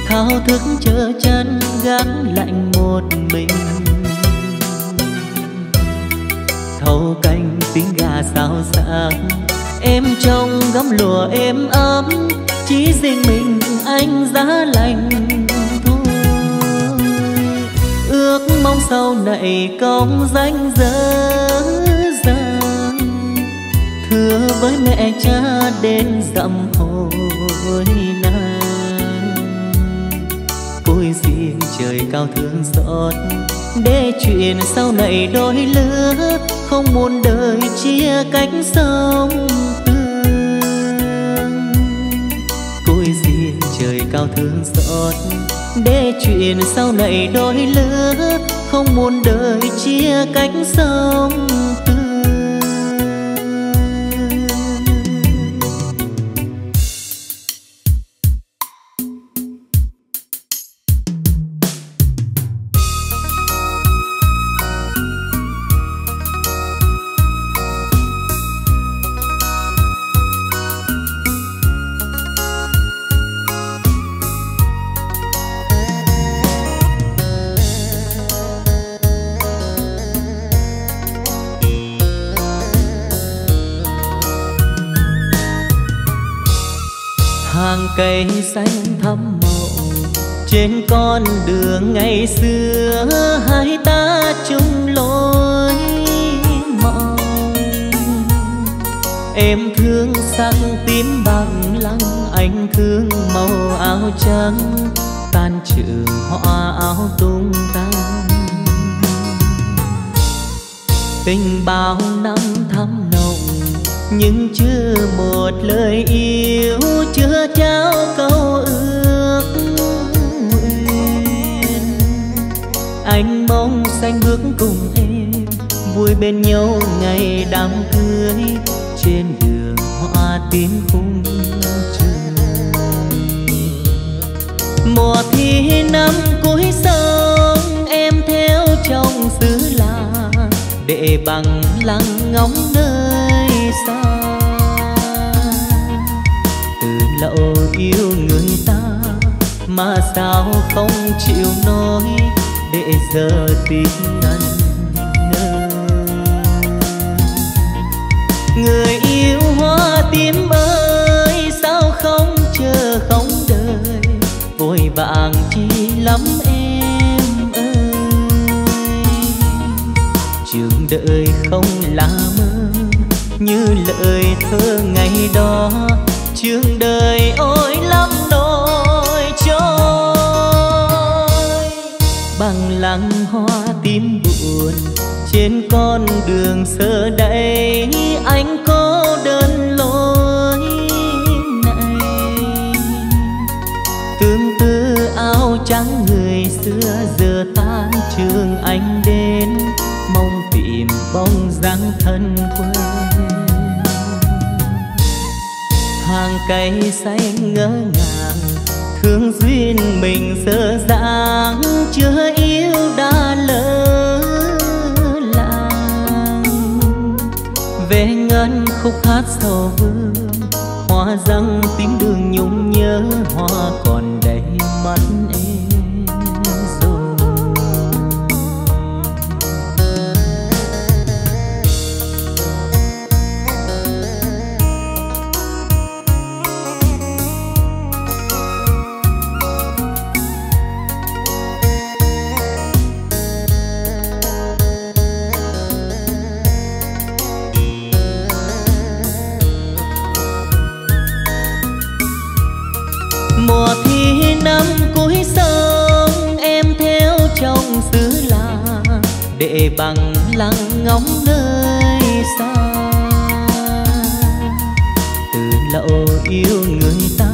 thao thức chờ chân gắng lạnh một mình. Thâu canh tiếng gà sao sáng, em trông gấm lụa êm ấm, chỉ riêng mình anh giá lành thôi. Ước mong sau này công danh dở dang, thưa với mẹ cha đến dặm hồi nàng. Côi xin trời cao thương xót, để chuyện sau này đôi lứa, không muốn đời chia cách sông tương. Côi xin trời cao thương xót, để chuyện sau này đôi lứa, không muốn đời chia cách sông tương. hàng cây xanh thắm mộng trên con đường ngày xưa hai ta chung lối mong. Em thương sắc tím bằng lăng, anh thương màu áo trắng tan trường hoa áo tung tăng. Tình bao năm thắm nồng nhưng chưa một lời yêu, chưa trao câu ước nguyện. Anh mong xanh bước cùng em vui bên nhau ngày đám cưới trên đường hoa tím khung trời. Mùa thi năm cuối sông em theo chồng xứ lạ để bằng lăng ngóng nơi xa. Từ lâu yêu người ta mà sao không chịu nói, để giờ tình ngần ngơ. Người yêu hoa tím ơi sao không chờ không đợi, vội vàng chi lắm em đời không là mơ như lời thơ ngày đó. Chương đời ôi lắm nỗi trôi, bằng lăng hoa tím buồn trên con đường xưa đây anh cô đơn lối này. Tương tư áo trắng người xưa giờ tan trường anh đến mong tìm bóng dáng thân quê. Hàng cây xanh ngỡ ngàng thương duyên mình dở dang, chưa yêu đã lỡ làng. Về ngân khúc hát sầu vương hoa răng tiếng đường nhung nhớ, hoa còn đầy mắt em. Mùa thi năm cuối sông em theo chồng xứ lạ để bằng lăng ngóng nơi xa. Từ lâu yêu người ta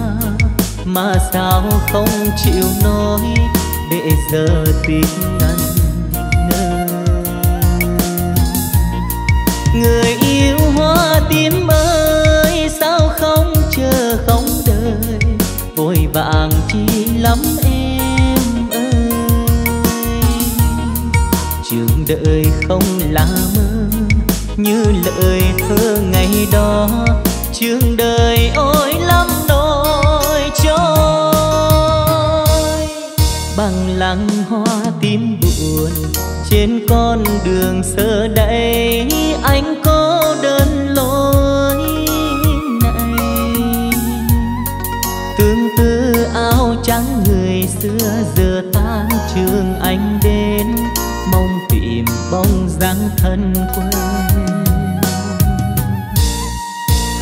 mà sao không chịu nói, để giờ tình ngần ngơ. Người yêu hoa tím ơi sao không chờ không đợi, vội vàng chi lắm em ơi. Trường đời không là mơ như lời thơ ngày đó. Trường đời ôi lắm nỗi trôi, bằng lăng hoa tím buồn trên con đường xưa đây anh cô đơn lối này. Tương tư áo trắng người xưa giờ tan trường anh đến mong tìm bóng dáng thân quê.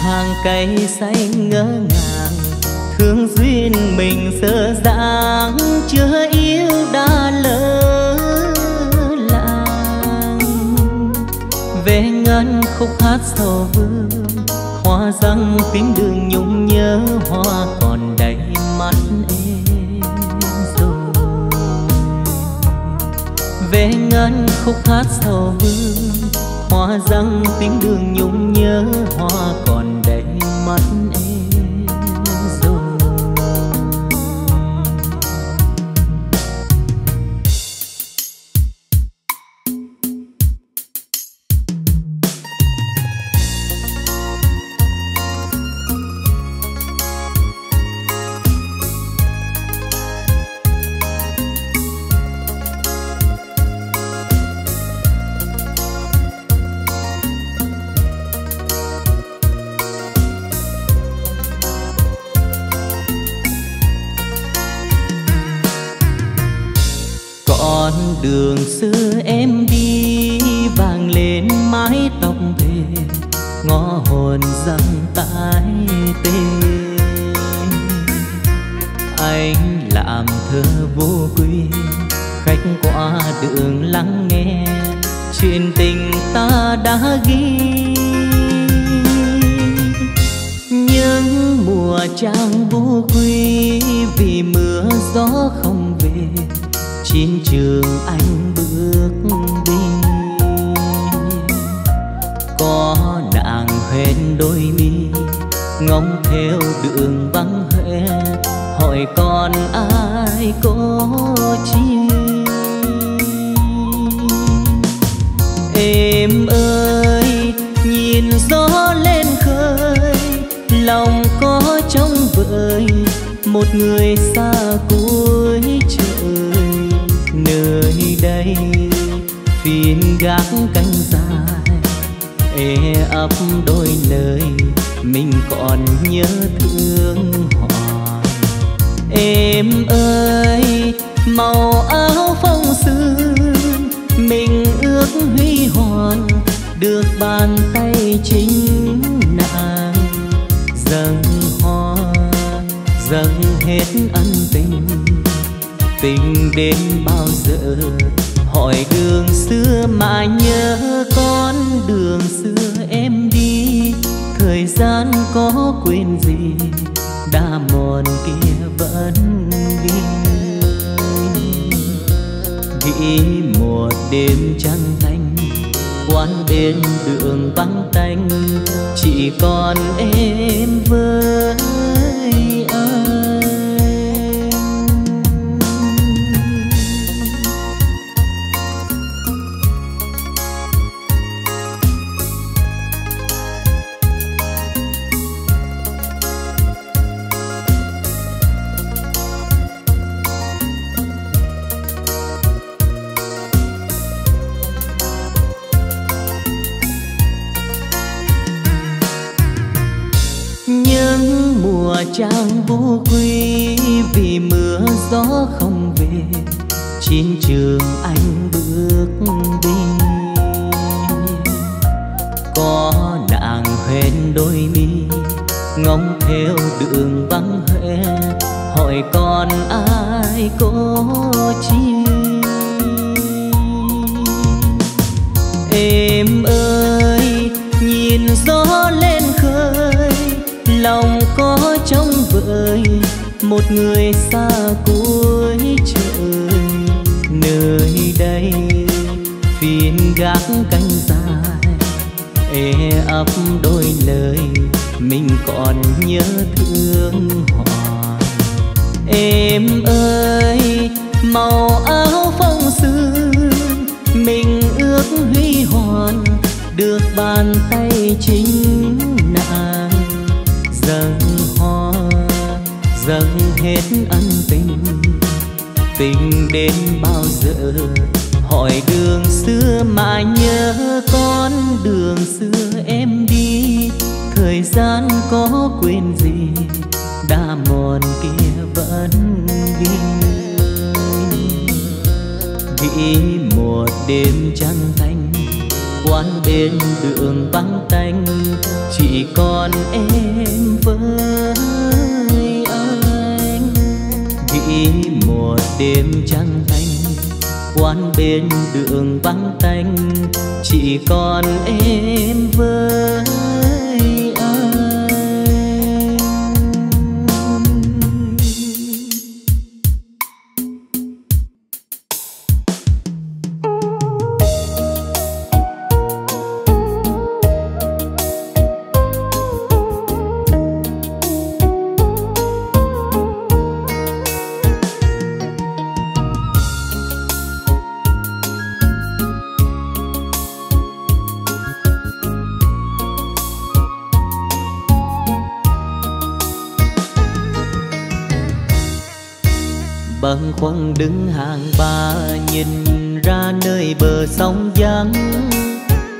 Hàng cây xanh ngỡ ngàng thương duyên mình dở dang, chưa yêu đã lỡ làng. Về ngân khúc hát sầu vương hoa răng tiếng đường nhung nhớ, hoa còn đầy mắt em rồi. Về ngân khúc hát sầu vương hoa răng tiếng đường nhung nhớ, hoa còn đầy mắt em. con đường xưa em đi vàng lên mái tóc thề, ngõ hồn răng tái tê. Anh làm thơ vô quy, khách qua đường lắng nghe chuyện tình ta đã ghi. Những mùa trang vô quy vì mưa gió không về, chiến trường anh bước đi. Có nàng hẹn đôi mi ngóng theo đường vắng hoe, hỏi còn ai có chi. Em ơi nhìn gió lên khơi, lòng có trong vơi một người xa cuối trời. Nơi đây phiên gác cánh dài ê ấp đôi lời, mình còn nhớ thương họ. Em ơi màu áo phong sương, mình ước huy hòn được bàn tay chính nàng. Dâng hoa dâng hết ân tình, tình đến bao giờ hỏi đường xưa mà nhớ. Con đường xưa em đi, thời gian có quên gì, đã mòn kia vẫn đi. Nghĩ một đêm trăng thanh, quán bên đường vắng tanh, chỉ còn em với anh. Trang vô quy vì mưa gió không về, chiến trường anh bước đi. Có nàng hẹn đôi mi ngóng theo đường vắng hoe, hỏi còn ai có chi. Em ơi nhìn gió lên khơi, lòng có trong vơi một người xa cuối trời. Nơi đây phiên gác cánh dài ê ấp đôi lời, mình còn nhớ thương họ. Em ơi màu áo phong sương, mình ước huy hoàng được bàn tay chính nàng. Dâng hoa dâng hết ân tình, tình đến bao giờ hỏi đường xưa mà nhớ. Con đường xưa em đi, thời gian có quên gì, đã mòn kia vẫn đi. Nghĩ một đêm trăng thanh, quán bên đường vắng tanh, chỉ còn em với anh. Nghĩ một đêm trăng thanh, quán bên đường vắng tanh, chỉ còn em với bâng khuâng đứng hàng ba, nhìn ra nơi bờ sông vắng.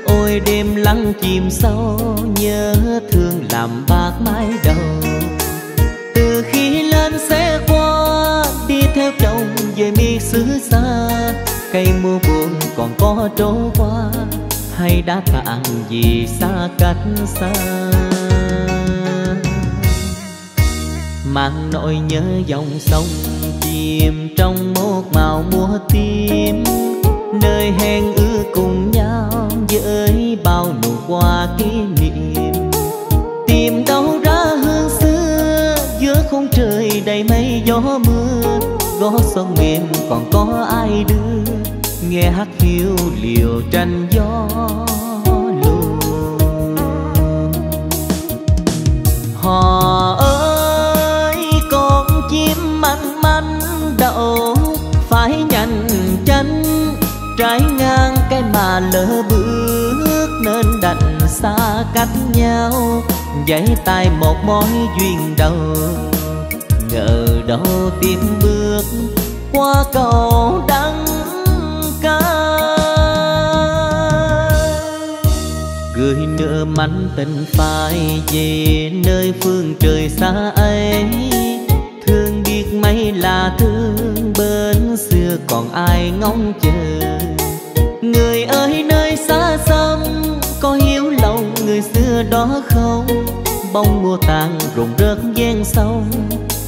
Ôi đêm lắng chìm sâu, nhớ thương làm bạc mái đầu. Từ khi lên xe qua, đi theo chồng về miền xứ xa, cây mưa buồn còn có trôi qua, hay đã tàn vì xa cách xa. Mang nỗi nhớ dòng sông chìm trong một màu mùa tím, nơi hẹn ước cùng nhau với bao nụ hoa kỷ niệm. Tìm đâu ra hương xưa giữa khung trời đầy mây gió mưa, gõ son mềm còn có ai đưa, nghe hát hiu liều tranh gió lùa. Hò ơi con chim manh manh đậu, phải nhanh chân trái ngang cái mà lỡ bước, nên đành xa cách nhau dãy tay một mối duyên đầu. Ngờ đâu tìm bước qua cầu đắng ca, gửi nửa mảnh tình phai về nơi phương trời xa ấy. Thương biết mấy là thương bên xưa còn ai ngóng chờ. Người ơi nơi xa xăm có hiểu lòng người xưa đó không? Bông mùa tàn rụng rớt ven sông,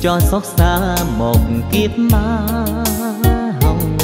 cho xót xa một kiếp má hồng.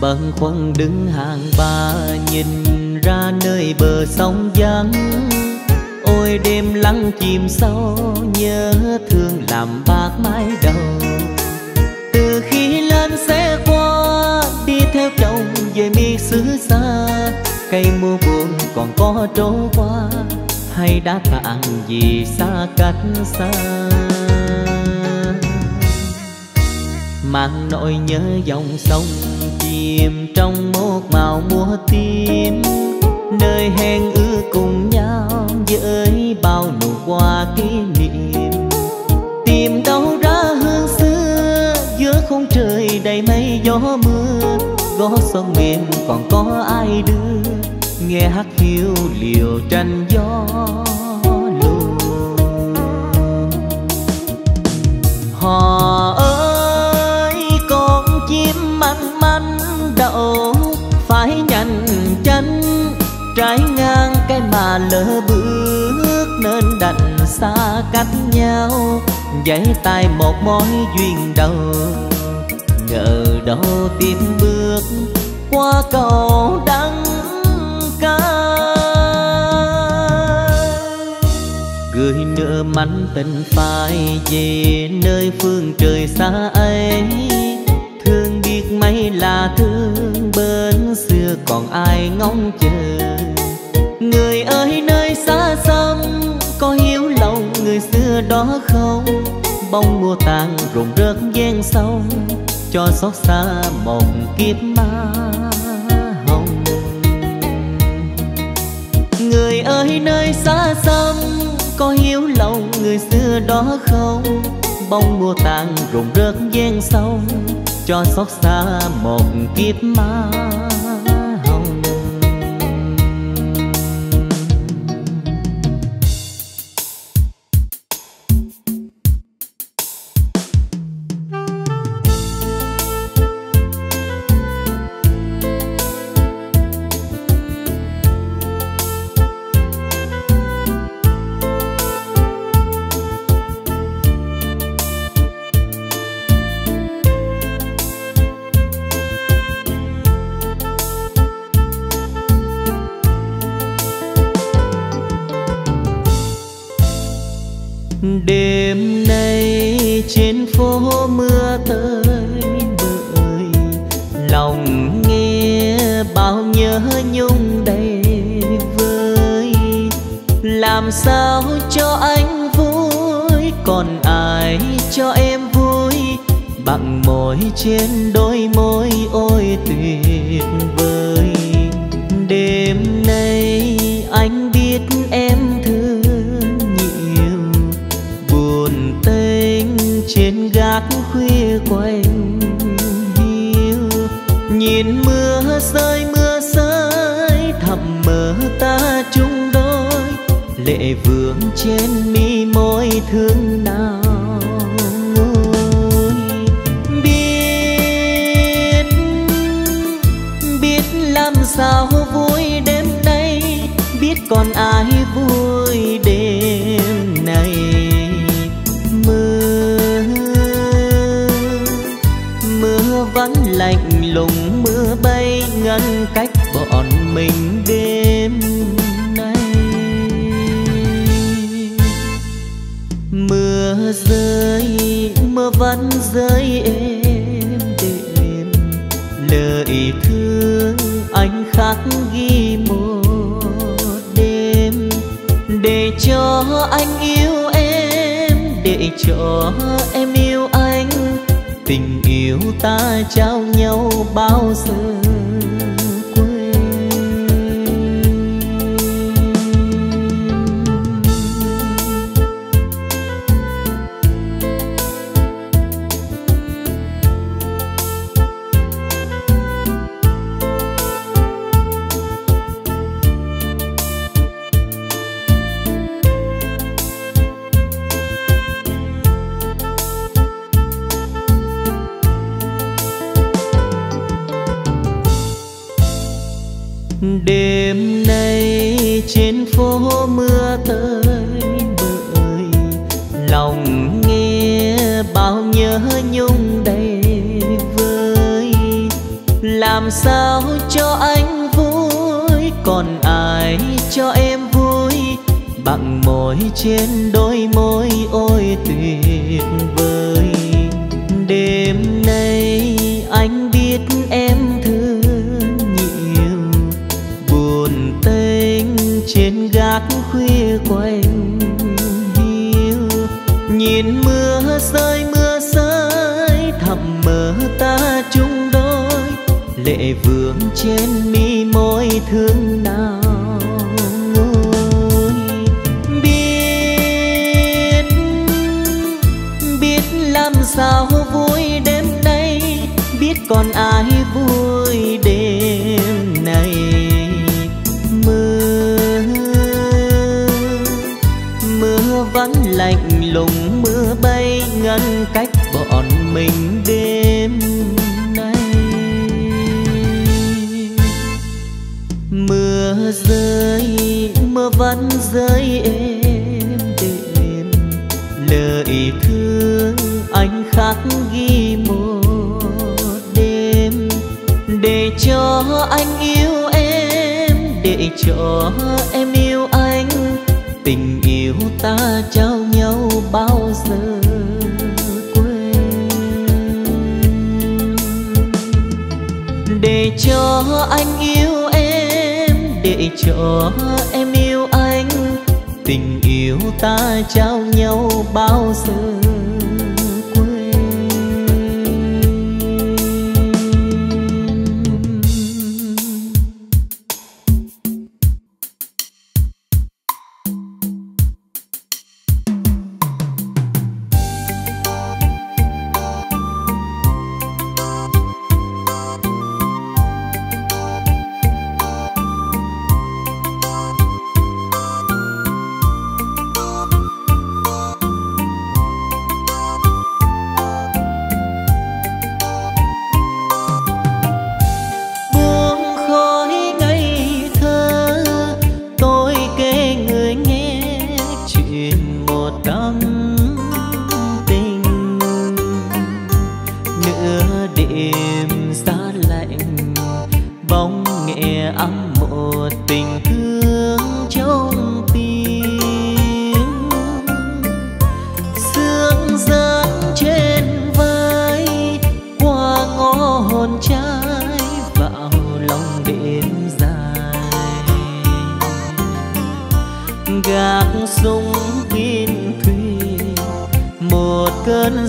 Bâng khuâng đứng hàng ba nhìn ra nơi bờ sông vắng, ôi đêm lắng chìm sâu nhớ thương làm bạc mái đầu. Từ khi lên xe qua đi theo chồng về miền xứ xa, cây mưa buồn còn có trôi qua, hay đã tàn vì xa cách xa. Mang nỗi nhớ dòng sông chìm trong một màu mùa tím, nơi hẹn ước cùng nhau với bao nụ hoa kỷ niệm. Tìm đâu ra hương xưa giữa khung trời đầy mây gió mưa, gõ son mềm còn có ai đưa, nghe hát hiu liều tranh gió lùa. Hò ơi phải nhanh chân trái ngang cái mà lỡ bước, nên đành xa cách nhau dãy tay một mối duyên đầu. Ngờ đâu tìm bước qua cầu đắng ca, gửi nửa mảnh tình phai về nơi phương trời xa ấy. Thương biết mấy là thương bên xưa còn ai ngóng chờ. Người ơi nơi xa xăm có hiểu lòng người xưa đó không? Bông mùa tàn rụng rớt ven sông, cho xót xa một kiếp má hồng. Người ơi nơi xa xăm có hiểu lòng người xưa đó không? Bông mùa tàn rụng rớt ven sông, cho xót xa một kiếp má hồng. Đêm nay trên phố mưa tới bời, lòng nghe bao nhớ nhung đầy vơi. Làm sao cho anh vui, còn ai cho em vui? bằng môi trên đôi môi ôi tuyệt vời. Đêm nay anh biết em thương nhiều, buồn tênh trên gác khuya quanh hiu. Nhìn mưa rơi mưa rơi thầm mơ ta chung đôi, lệ vương trên mi môi thương nào. Sao vui đêm nay, biết còn ai vui đêm nay. Mưa, mưa vẫn lạnh lùng, mưa bay ngăn cách bọn mình đêm nay. Mưa rơi, mưa vẫn rơi êm đềm, lời thương anh khắc ghi một đêm. Để cho anh yêu em, để cho em yêu anh, tình yêu ta trao nhau bao giờ mưa tới bời. Lòng nghe bao nhớ nhung đầy vơi, làm sao cho anh vui, còn ai cho em vui. Bằng môi trên đôi môi ôi tuyệt vời. Đêm nay anh biết em thương nhiều, buồn tênh trên gác khuya quanh hiu. Nhìn mưa rơi mưa rơi thầm mơ ta chung đôi, lệ vương trên mi môi thương nào ngôi. Biết, biết làm sao vui đêm nay, biết còn ai vui đêm nay. Vẫn lạnh lùng, mưa bay ngăn cách bọn mình đêm nay. Mưa rơi mưa vẫn rơi êm đềm, lời thương anh khắc ghi một đêm. Để cho anh yêu em, để cho em yêu anh, tình yêu ta trao nhau bao giờ quên. Để cho anh yêu em, để cho em yêu anh, tình yêu ta trao nhau bao giờ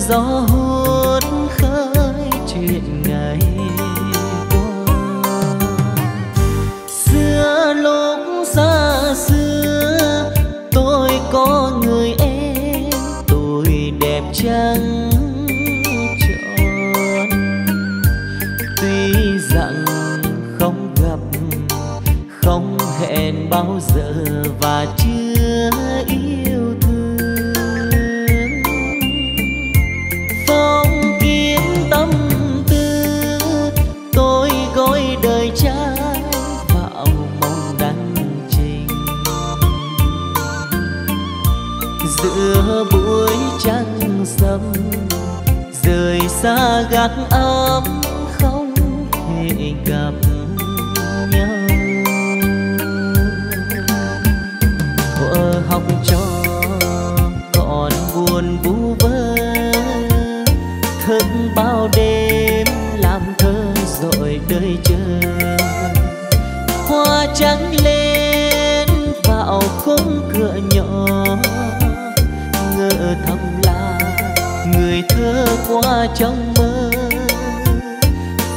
gió hút khơi. chuyện ngày qua. Xưa lúc xa xưa tôi có người em, tôi đẹp trắng tròn. Tuy rằng không gặp, không hẹn bao giờ và chưa yêu thương, phong kiến tâm tư tôi gói đời trai vào mong đắm tình. Giữa buổi trăng sâm rời xa gác ấm không hề gặp nhau. Thuở học trò còn buồn vu vơ, thức bao đêm làm thơ rồi đợi chờ. Hoa trắng lên vào khung cửa nhỏ, ngỡ thầm là người thơ qua trong mơ.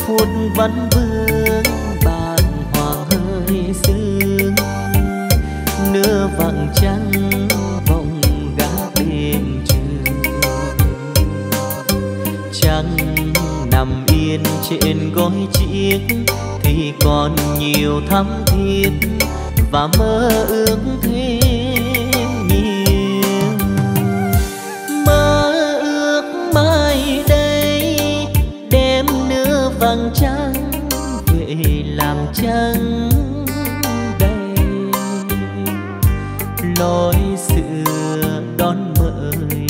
Phút vấn vương bàn hoàng hơi sương, nửa vầng trăng vòng gác đêm trường. Trăng nằm yên trên gối chiếc thì còn nhiều thắm thiết và mơ ước thêm nhiều. Mơ ước mai đây đem nửa vầng trăng về làm trăng lối xưa đón mời.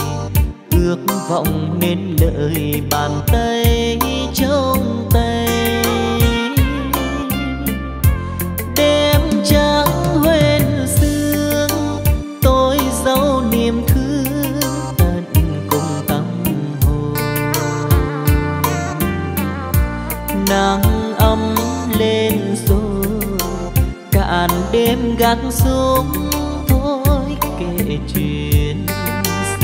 Ước vọng nên lời bàn tay trong tay, đêm trắng huyền sương tôi giấu niềm thương tận cùng tâm hồn. Nắng ấm lên rồi cạn đêm gác xuống chuyện xưa.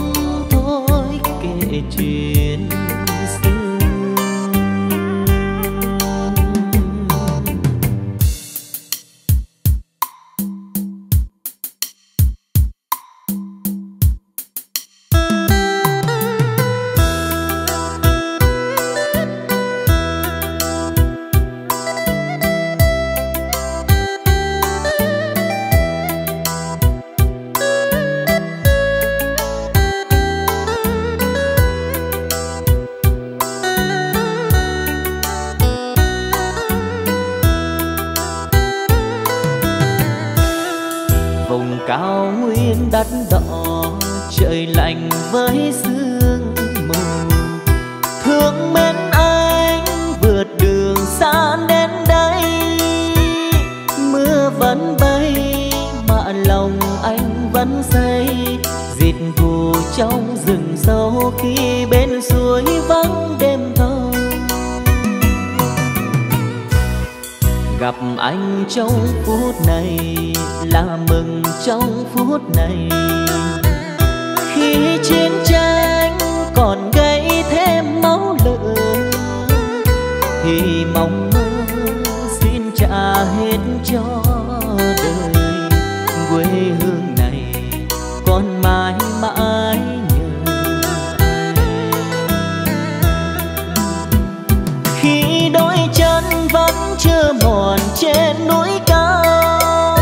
thôi kể chuyện. khi bên suối vắng đêm thâu. Gặp anh trong phút này là mừng trong phút này, khi chiến tranh còn gây thêm máu lửa thì mong mơ xin trả hết cho đời. Quê hương này con mãi mãi nhớ. Khi đôi chân vẫn chưa mòn trên núi cao,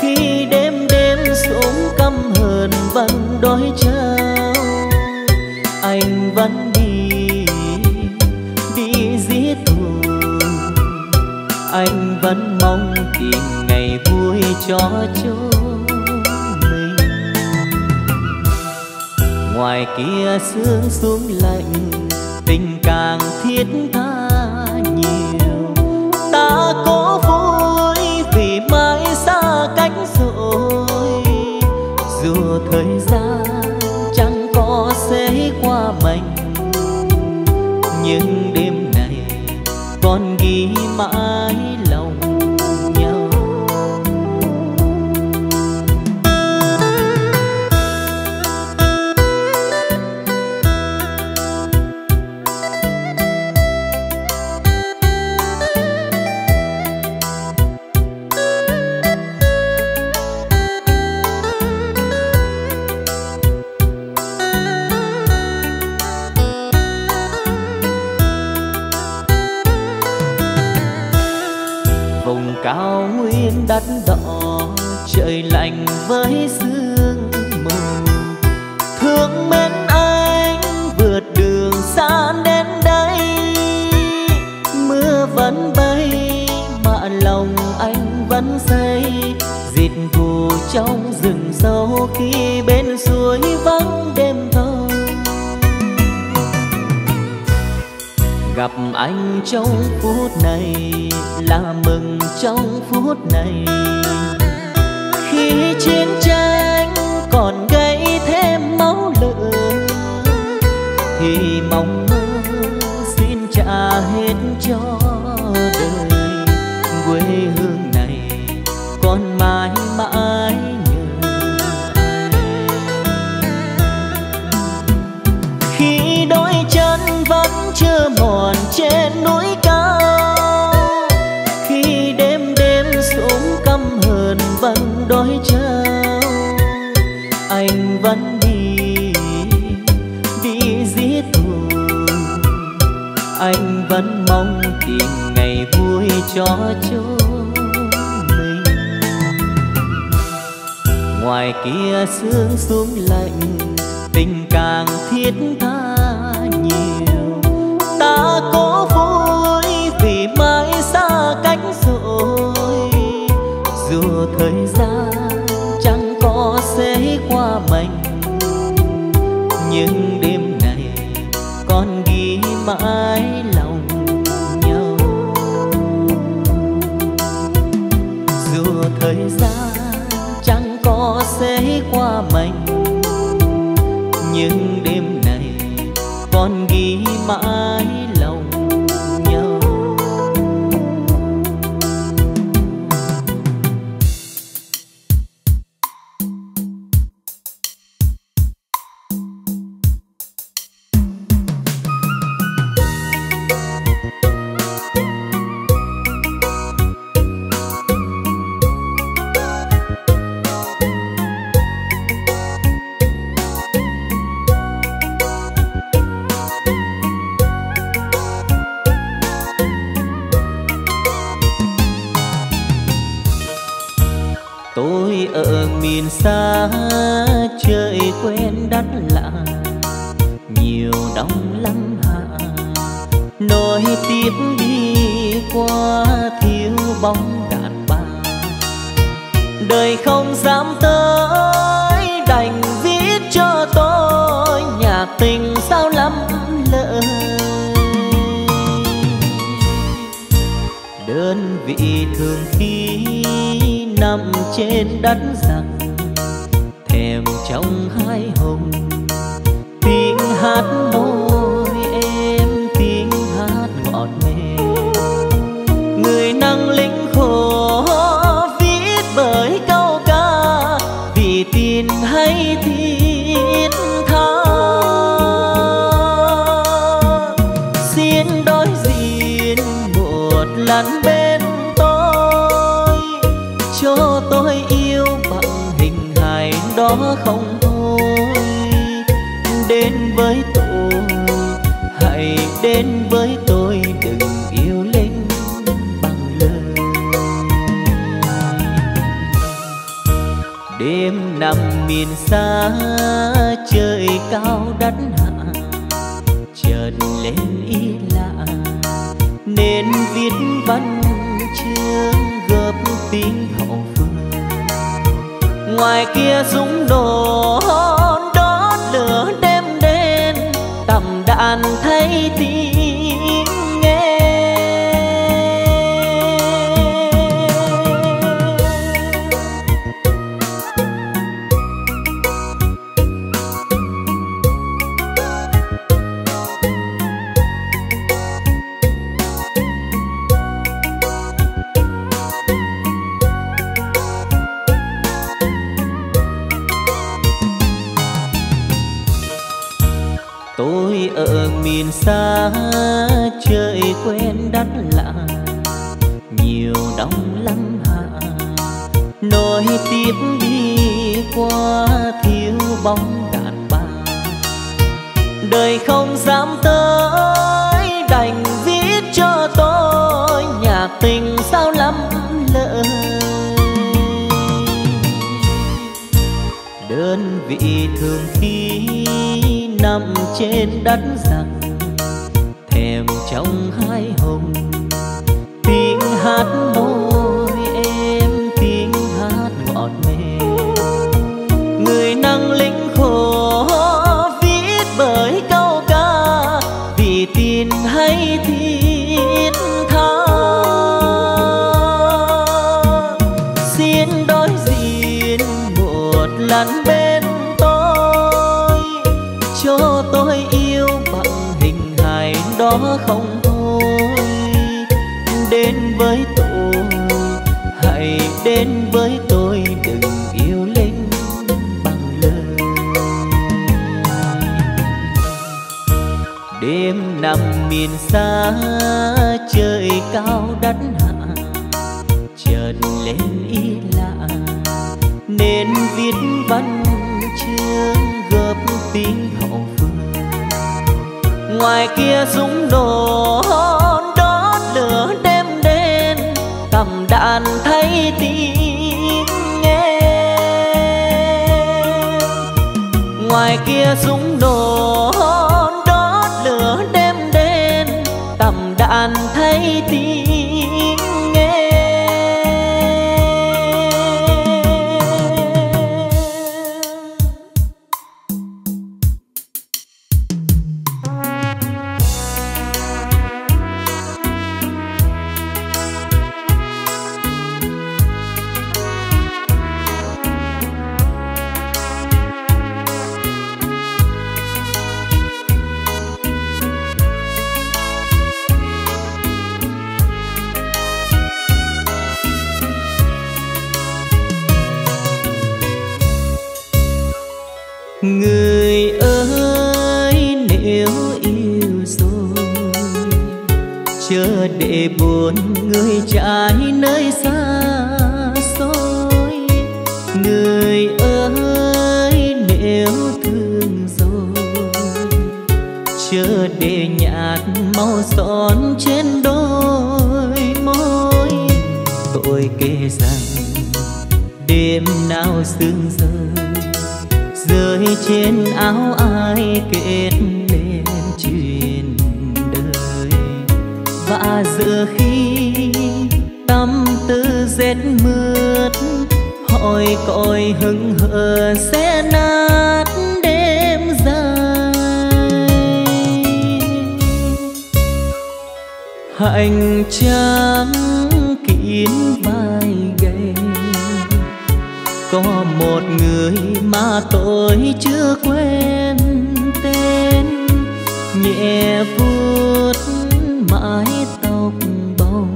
khi đêm đêm xuống căm hờn vẫn đói trao, anh vẫn đi đi giết thù. Anh vẫn mong tìm ngày vui cho chúng mình. Ngoài kia sương xuống lạnh, tình càng thiết tha nhiều. Ta cố vui vì mãi xa cách rồi, dù thời gian chẳng có sẽ qua mình, nhưng đêm này con ghi mãi lòng. Cao nguyên đắt đỏ, trời lạnh với sương mù. Thương mến anh vượt đường xa đến đây, mưa vẫn bay mà lòng anh vẫn say. Dịt thù trong rừng sâu khi bên suối vắng đêm thâu. Gặp anh trong phút này là mừng trong phút này, khi chiến tranh còn gây thêm máu lửa thì mong mơ xin trả hết cho đời. Quê hương này con mãi mãi nhớ. Khi đôi chân vẫn chưa mòn trên núi cao, vẫn đói trao, anh vẫn đi đi giết thù. Anh vẫn mong tìm ngày vui cho chúng mình. Ngoài kia sương xuống lạnh, tình càng thiết tha nhiều. Ta cố vui vì mãi xa cách rồi, dù thời gian chẳng có sẽ qua mình, nhưng đêm này con ghi mãi lòng nhau. Dù thời gian chẳng có sẽ qua mình, nhưng đêm này con ghi mãi lòng. Xa trời quen đắt lạ, nhiều đông lắng hạ, nỗi tiếc đi qua thiếu bóng đàn bà. Đời không dám tới đành viết cho tôi nhạc tình sao lắm lỡ. Đơn vị thường khi nằm trên đất giặc, trong hai hồng tiếng hát đến với tôi, đừng yêu lên bằng lời. Đêm nằm miền xa trời cao đất hạ, chợt lên ý lạ nên viết văn chương gợp tiếng hậu phương. Ngoài kia súng đổ đón lửa đêm đen, tầm đạn thấy tiếng nghe. Miền xa trời quen đất lạ, nhiều đông lắng hạ nỗi tiếc đi qua thiếu bóng đàn bà. Đời không dám tới đành viết cho tôi nhạc tình sao lắm lỡ. Đơn vị thường khi nằm trên đất rằng thèm trong hai hồng, tiếng hát môi em tiếng hát ngọt mềm. Người năng lĩnh khổ viết bởi câu ca vì tin hay thiết tha. Xin đối diện một lần bên tôi, cho tôi yêu bằng hình hài đó không thôi. Đến với tôi, hãy đến với tôi, đừng yêu lên bằng lời. Đêm nằm miền xa trời cao đất hạ, chợt lên ý lạ nên viết văn chương gợp tiếng hậu phương. Ngoài kia súng đổ đón lửa đêm đen, tầm đạn thấy tiếng nghe. Ngoài kia súng đổ đón lửa đêm đen, tầm đạn thấy tiếng nghe. Người ơi nếu yêu rồi, chớ để buồn người trái nơi xa xôi. Người ơi nếu thương rồi, chớ để nhạt màu son trên đôi môi. Tôi kể rằng đêm nào sương rơi, rơi trên áo ai kết lên chuyện đời. Và giờ khi tâm tư rét mướt, hỏi cõi hững hờ sẽ nát đêm dài. Hành trang kín vai gầy, có một người mà tôi chưa quên tên, nhẹ vuốt mái tóc bông,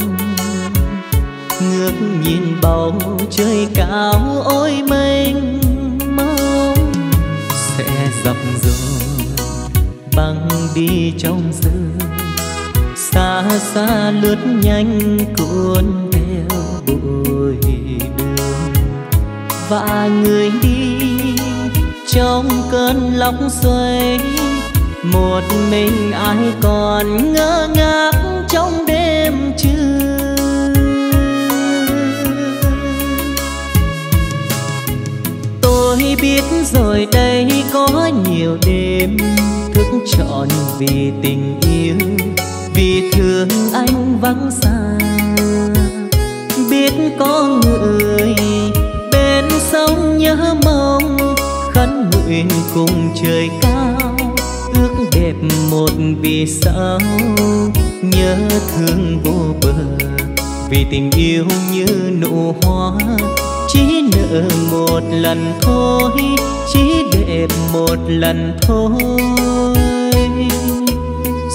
ngước nhìn bầu trời cao ôi mênh mông. Sẽ dập dồn băng đi trong giờ, xa xa lướt nhanh cuốn theo bụi đường. Và người đi trong cơn lốc xoáy một mình ai còn ngơ ngác trong đêm trưa. Tôi biết rồi đây có nhiều đêm thức trọn vì tình yêu, vì thương anh vắng xa. Biết có người bên sông nhớ mong khấn nguyện cùng trời cao, ước đẹp một vì sao nhớ thương vô bờ. Vì tình yêu như nụ hoa chỉ nở một lần thôi, chỉ đẹp một lần thôi,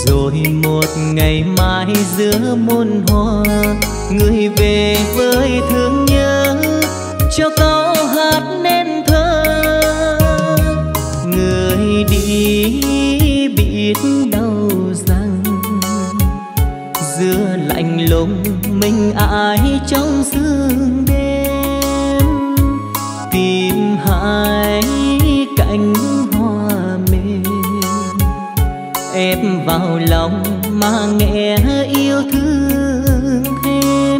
rồi một ngày mai giữa muôn hoa người về với thương nhớ. Cho câu hát nên thơ người đi biết đâu rằng giữa lạnh lùng mình ai trong sương đêm tìm hai cánh hoa mê em vào lòng mà nghe yêu thương thêm.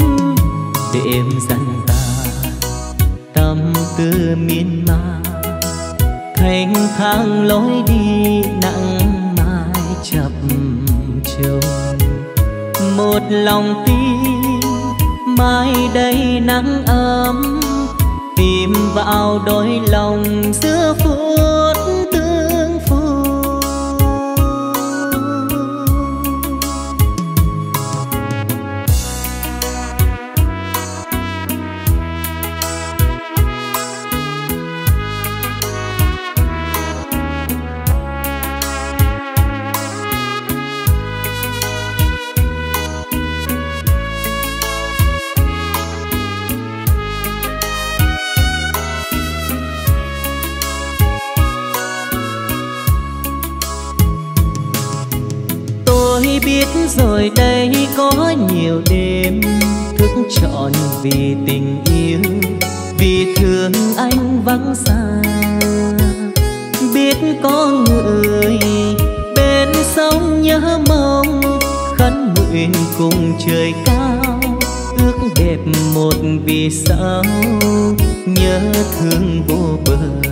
Đêm dần ta tâm tư miên man thênh thang lối đi nặng mai chập chờn, một lòng tim mai đây nắng ấm tìm vào đôi lòng giữa phút tương phùng. Tôi biết rồi đây có nhiều đêm thức trọn vì tình yêu, vì thương anh vắng xa. Biết có người bên sông nhớ mong khấn nguyện cùng trời cao, ước đẹp một vì sao nhớ thương vô bờ.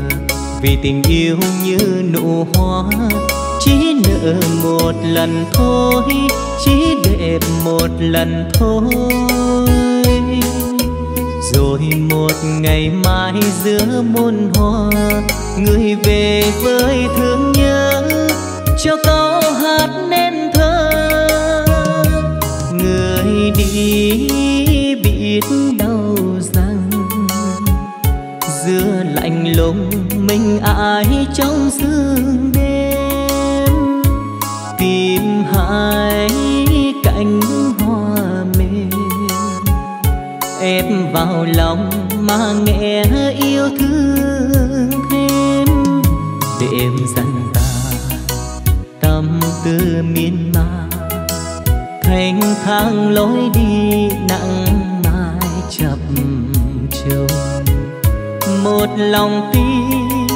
Vì tình yêu như nụ hoa chỉ nở một lần thôi, chỉ đẹp một lần thôi, rồi một ngày mai giữa muôn hoa người về với thương nhớ. Cho câu hát nên thơ người đi biết đâu rằng giữa lạnh lùng mình ai trong sương đêm tìm hai cánh hoa mê em vào lòng mà nghe yêu thương thêm. Đêm dần ta tâm tư miên man thênh thang lối đi nặng mai chập chờn, một lòng tim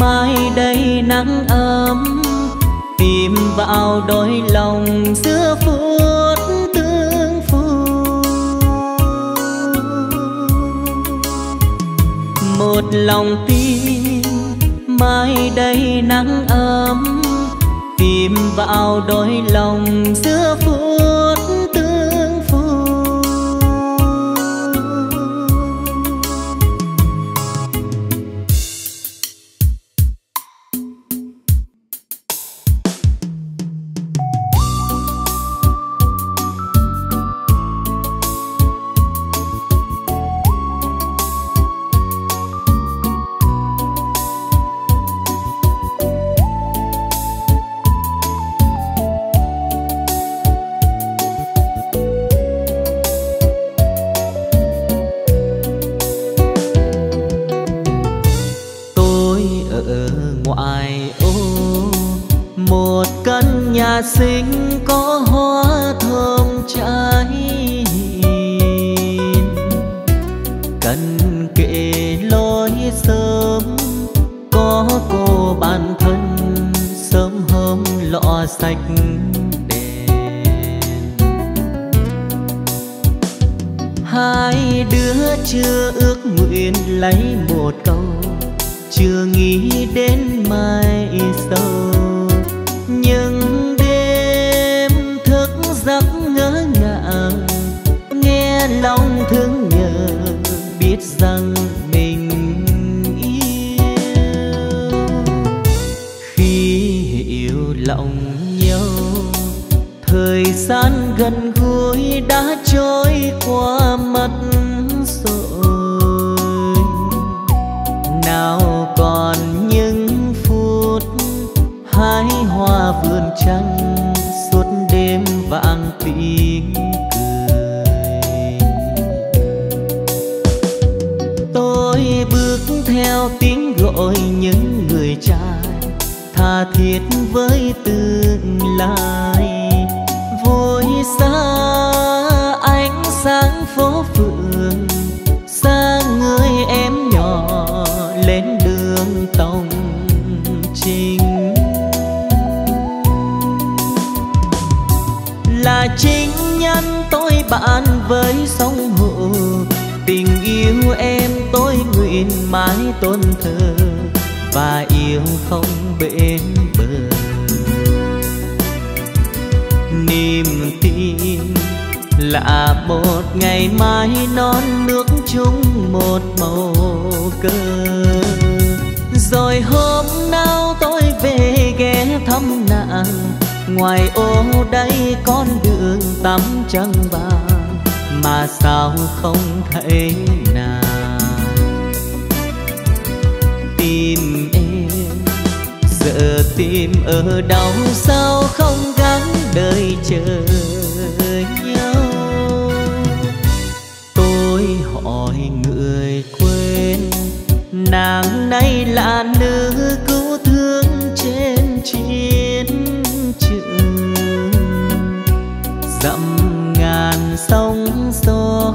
mai đây nắng ấm tìm vào đôi lòng giữa phút tương phùng. Một lòng tim mai đây nắng ấm tìm vào đôi lòng giữa phút tương phùng. Xinh có hoa thơm trái cần kề lối sớm có cô bạn thân sớm hôm sạch đèn. Hai đứa chưa ước nguyện lấy một câu, chưa nghĩ đến mai sau. Nhưng đêm thức giấc ngỡ ngàng, nghe lòng thương nhớ biết rằng mình yêu. Khi yêu lòng nhau, thời gian gần gũi đã trôi qua mất rồi. Nào còn những phút hái hoa vườn trăng, suốt đêm vang tiếng cười. Tôi bước theo tiếng gọi những người trai, tha thiết với tương lai. Vui xa ánh sáng phố phường, xa người em nhỏ lên đường tòng trình. Là chính nhân tôi bạn với sông hồ, tình yêu em tôi nguyện mãi tôn thờ và yêu không bên bờ. Niềm tin là một ngày mai non nước chung một màu cờ. Rồi hôm nào tôi về ghé thăm nàng, ngoài ô đây con đường tắm trăng vàng, mà sao không thấy nàng. Tìm em giờ tìm ở đâu, sao không gắng đời chờ nhau. Tôi hỏi người quên, nàng nay là nữ cứu thương trên chiến trường. Dặm ngàn sóng gió,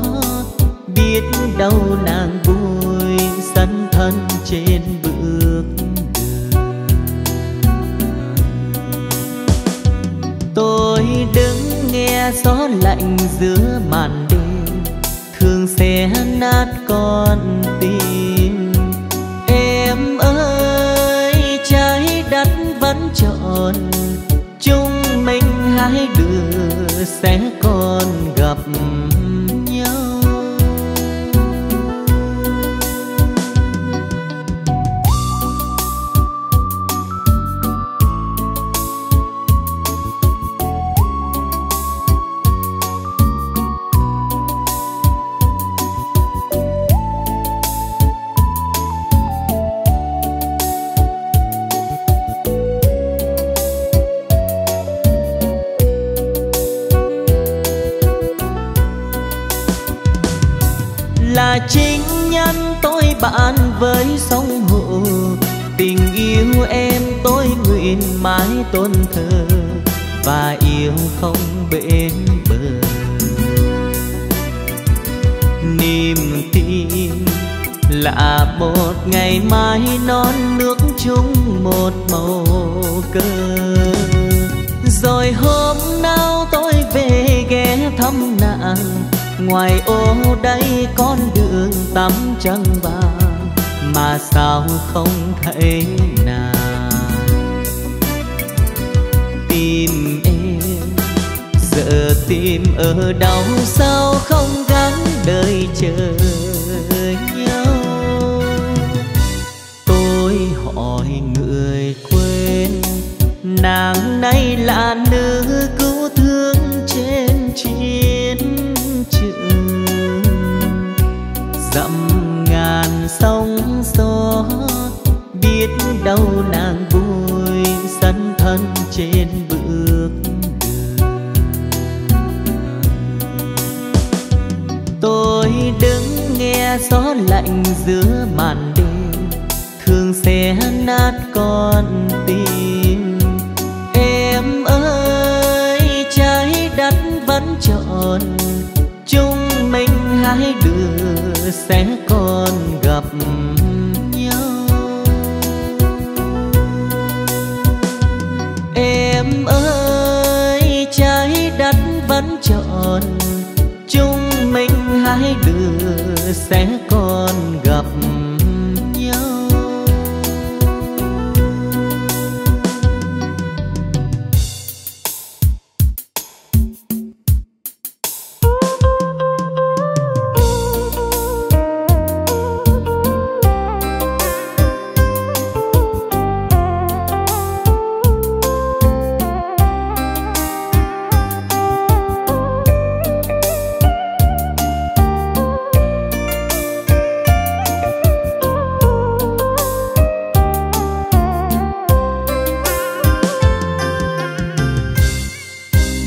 biết đâu nàng vui dấn thân trên bước. Tôi đứng nghe gió lạnh giữa màn đêm, thương xé nát con tim. Em ơi trái đất vẫn tròn, chúng mình hai đứa sẽ còn gặp nhau. Là chính nhân tôi bạn với sông hồ, tình yêu em tôi nguyện mãi tôn thờ và yêu không bên bờ. Niềm tin là một ngày mai non nước chung một màu cờ. Rồi hôm nào tôi về ghé thăm nàng, ngoài ô đây con đường tắm trăng vàng, mà sao không thấy nàng. Tìm em giờ tìm ở đâu, sao không gắng đời chờ nhau. Tôi hỏi người quên, nàng nay là nữ cứu thương trên chiến trường. Dặm ngàn sóng gió, biết đâu nàng vui dấn thân trên bước đường. Tôi đứng nghe gió lạnh giữa màn đêm, thương xé nát con tim. Em ơi trái đất vẫn tròn, chúng mình hai đứa sẽ còn gặp nhau. Em ơi vẫn chọn, chúng mình hai đứa sẽ còn gặp nhau.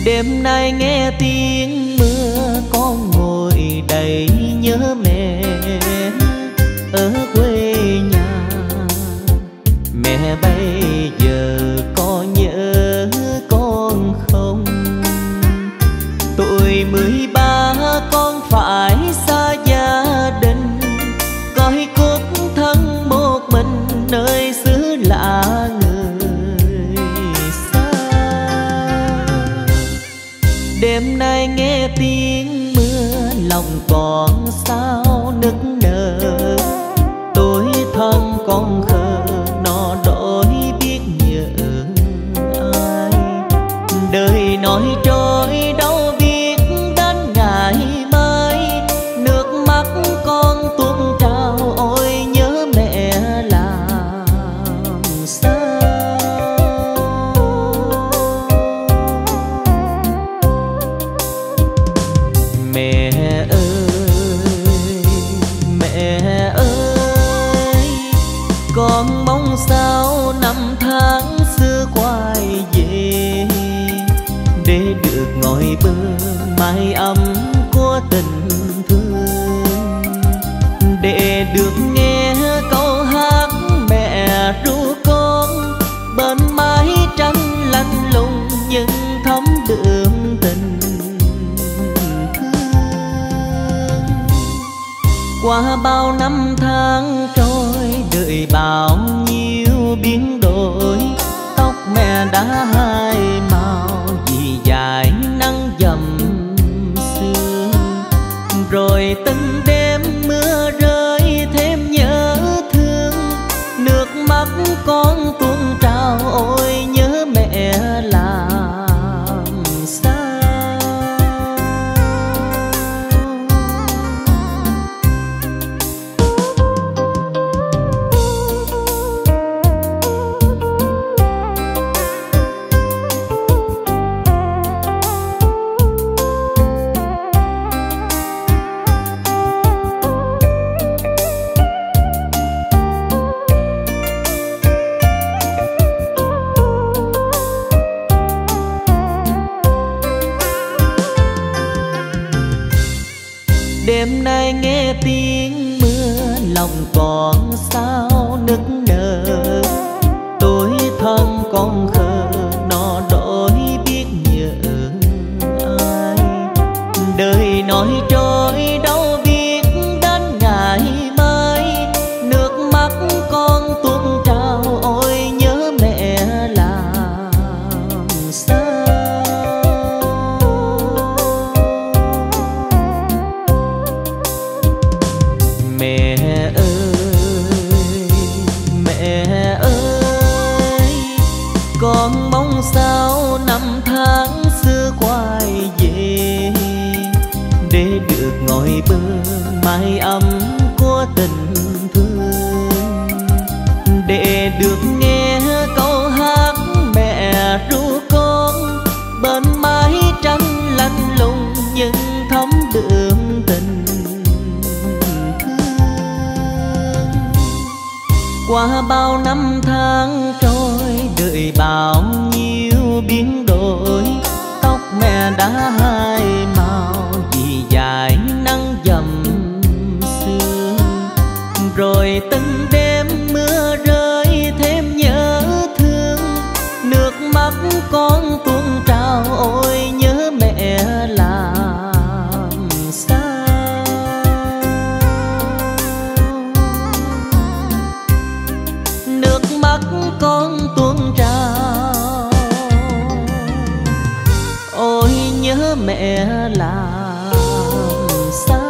Đêm nay nghe tiếng mưa con ngồi đầy nhớ mẹ ở quê nhà. Mẹ bây giờ có nhớ con không? Tuổi mười ba con phải xa gia đình, coi cuộc thân một mình nơi xứ lạ người. Đêm nay nghe tiếng mưa lòng còn sao nức nở, tối thân con khờ nó đổi biết nhớ ai. Đời nói trôi đâu biết đến ngày mai, nước mắt con tuôn trào ôi nhớ mẹ làm sao. Mẹ ơi, mẹ ơi, con mong sao năm tháng xưa quay về để được ngồi bơ mái ấm của tình thương, để được nghe câu hát mẹ ru con bên mái trắng lạnh lùng nhưng thấm đượm tình. Qua bao năm tháng trôi, đợi bao nhiêu biến đổi, tóc mẹ đã hai màu vì dải nắng dầm sương. Rồi từng đêm mưa rơi thêm nhớ thương, nước mắt con tuôn trào ôi nhớ mẹ làm sao. Đêm nay nghe tiếng mưa lòng còn sao nức nở, tối thân con khờ nó đổi biết nhớ ai. Đời nói trôi đâu biết đến ngày mai, nước mắt con tuôn trào ôi nhớ mẹ làm sao. Mẹ ơi, mẹ ơi, con mong sao năm tháng xưa quay về để được ngồi bơ mái ấm của tình thương, để được nghe câu hát mẹ ru con bên mái trắng lạnh lùng nhưng thấm đượm tình. Qua bao năm tháng trôi, đợi bao nhiêu biến đổi, tóc mẹ đã hai màu vì dải nắng dầm sương. Rồi từng đêm mưa rơi thêm nhớ thương, nước mắt con tuôn trào ôi nhớ mẹ làm sao. Con tuôn trào nhớ mẹ làm sao.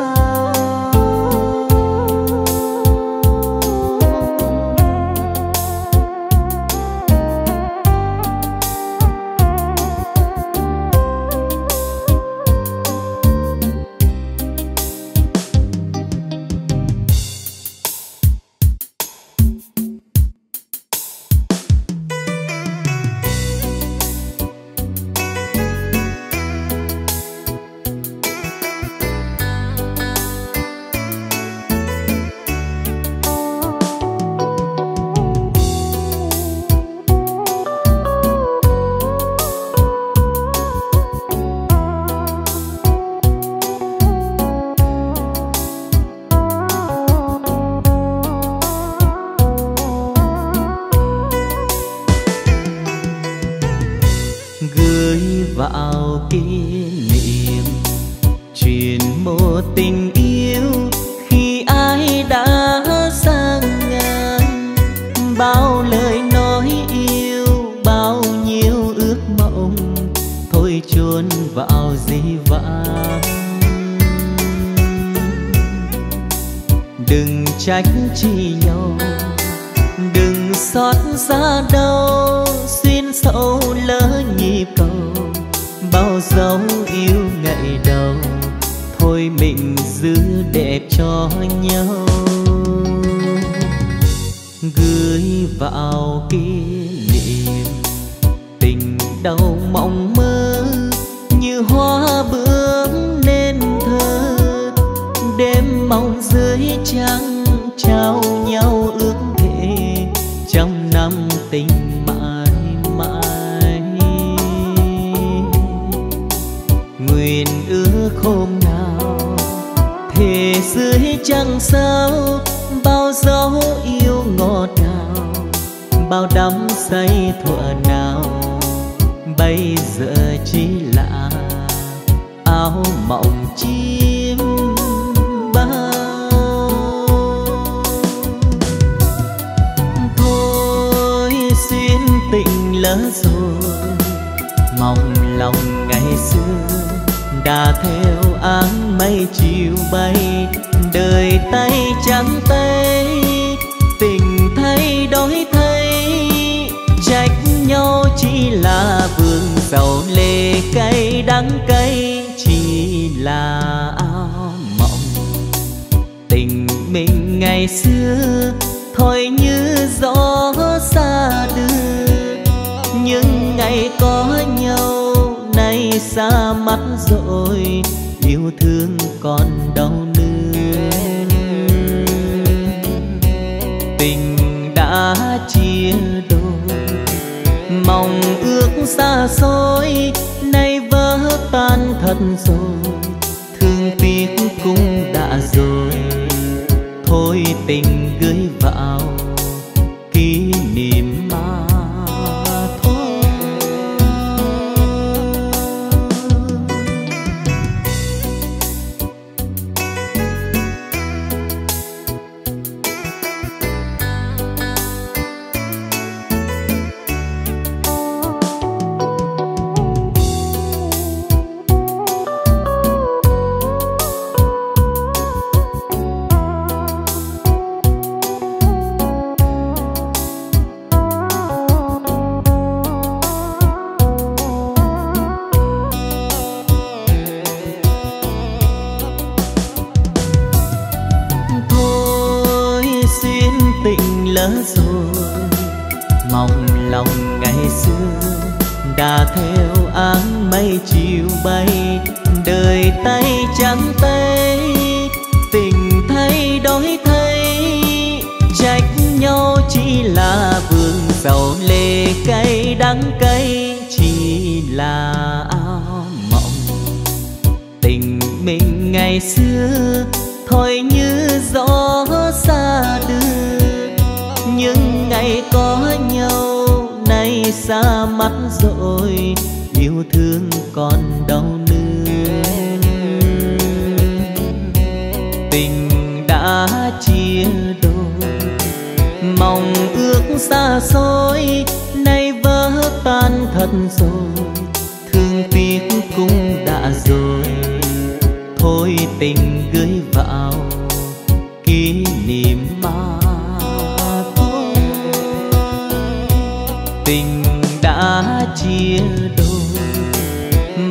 Cũng đã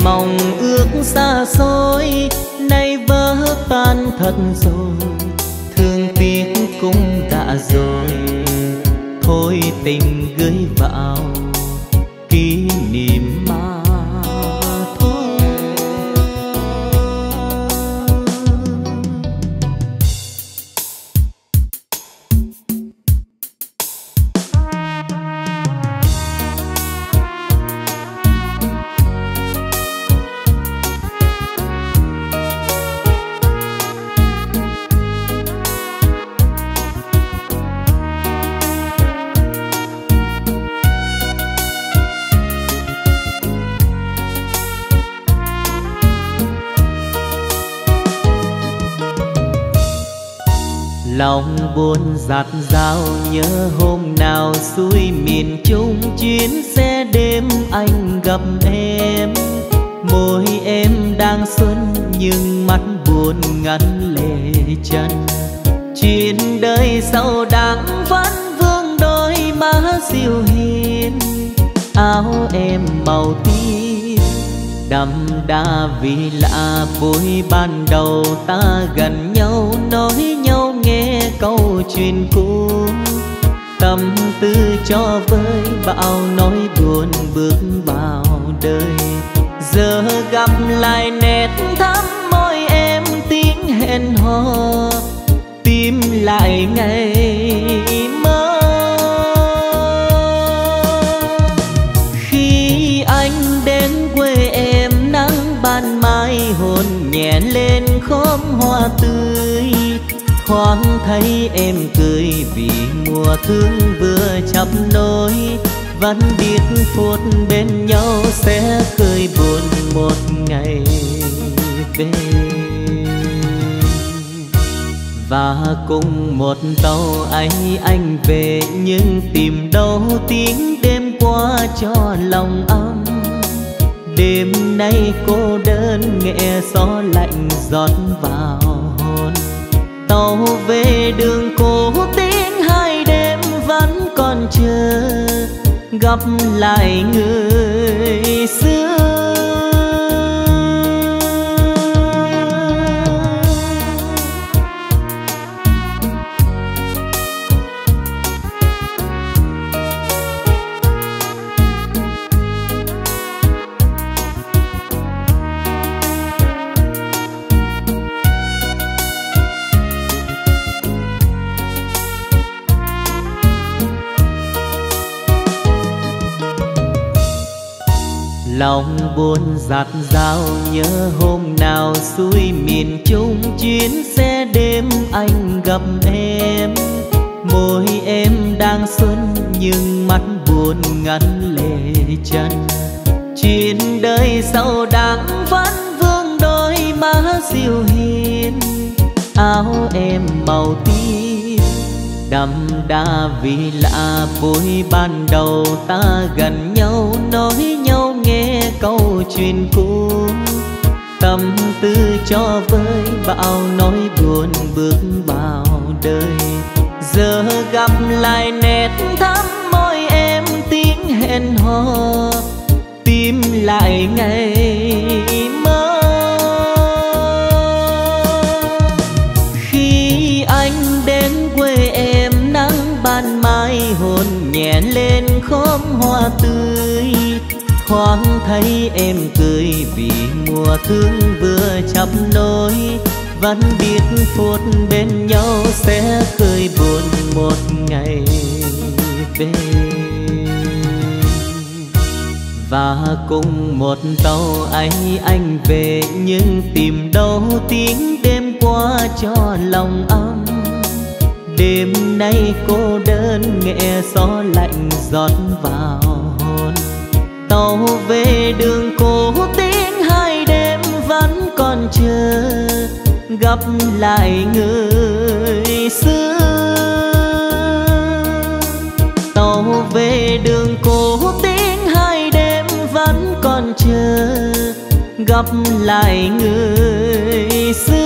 mong ước xa xôi, nay vỡ tan thật rồi, thương tiếc cũng đã rồi. Thôi tình gửi vào kỷ niệm mà thôi. Lòng buồn dạt dào nhớ hôm nào xuôi miền Trung chuyến xe đêm anh gặp em. Môi em đang xuân nhưng mắt buồn ngắn lệ chân. Chuyện đời sau đáng vẫn vương đôi má diêu hiền. Áo em màu tím đậm đà vì lạ vui ban đầu ta gần nhau nói nhau câu chuyện cũ, tâm tư cho vơi bao nỗi buồn bước vào đời. Giờ gặp lại nét thắm môi em tiếng hẹn hò, tìm lại ngày mơ. Khi anh đến quê em nắng ban mai hồn nhẹ lên khóm hoa tươi. Thoáng thấy em cười vì mùa thương vừa chập nối, vẫn biết phút bên nhau sẽ cười buồn một ngày về. Và cùng một tàu ấy anh về nhưng tìm đâu tiếng đêm qua cho lòng ấm. Đêm nay cô đơn nghe gió lạnh giọt vào. Tàu về đường cũ tiếng hai đêm vẫn còn chờ gặp lại người xưa. Lòng buồn dạt dào nhớ hôm nào xuôi miền Trung chuyến xe đêm anh gặp em. Môi em đang xuân nhưng mắt buồn ngắn lệ chân. Chuyện đời sau đáng vẫn vương đôi má diêu hiền. Áo em màu tím đậm đà vì lạ vui ban đầu ta gần nhau nói nhau nghe câu chuyện cũ, tâm tư cho vơi bao nỗi buồn bước vào đời. Giờ gặp lại nét thắm môi em tiếng hẹn hò, tìm lại ngày mơ. Khi anh đến quê em nắng ban mai hồn nhẹ lên khóm hoa tươi. Thoáng thấy em cười vì mùa thương vừa chập nối, vẫn biết phút bên nhau sẽ cười buồn một ngày về. Và cùng một tàu ấy anh về nhưng tìm đâu tiếng đêm qua cho lòng ấm. Đêm nay cô đơn nghe gió lạnh giọt vào. Tàu về đường cũ tiếng hai đêm vẫn còn chờ gặp lại người xưa. Tàu về đường cũ tiếng hai đêm vẫn còn chờ gặp lại người xưa.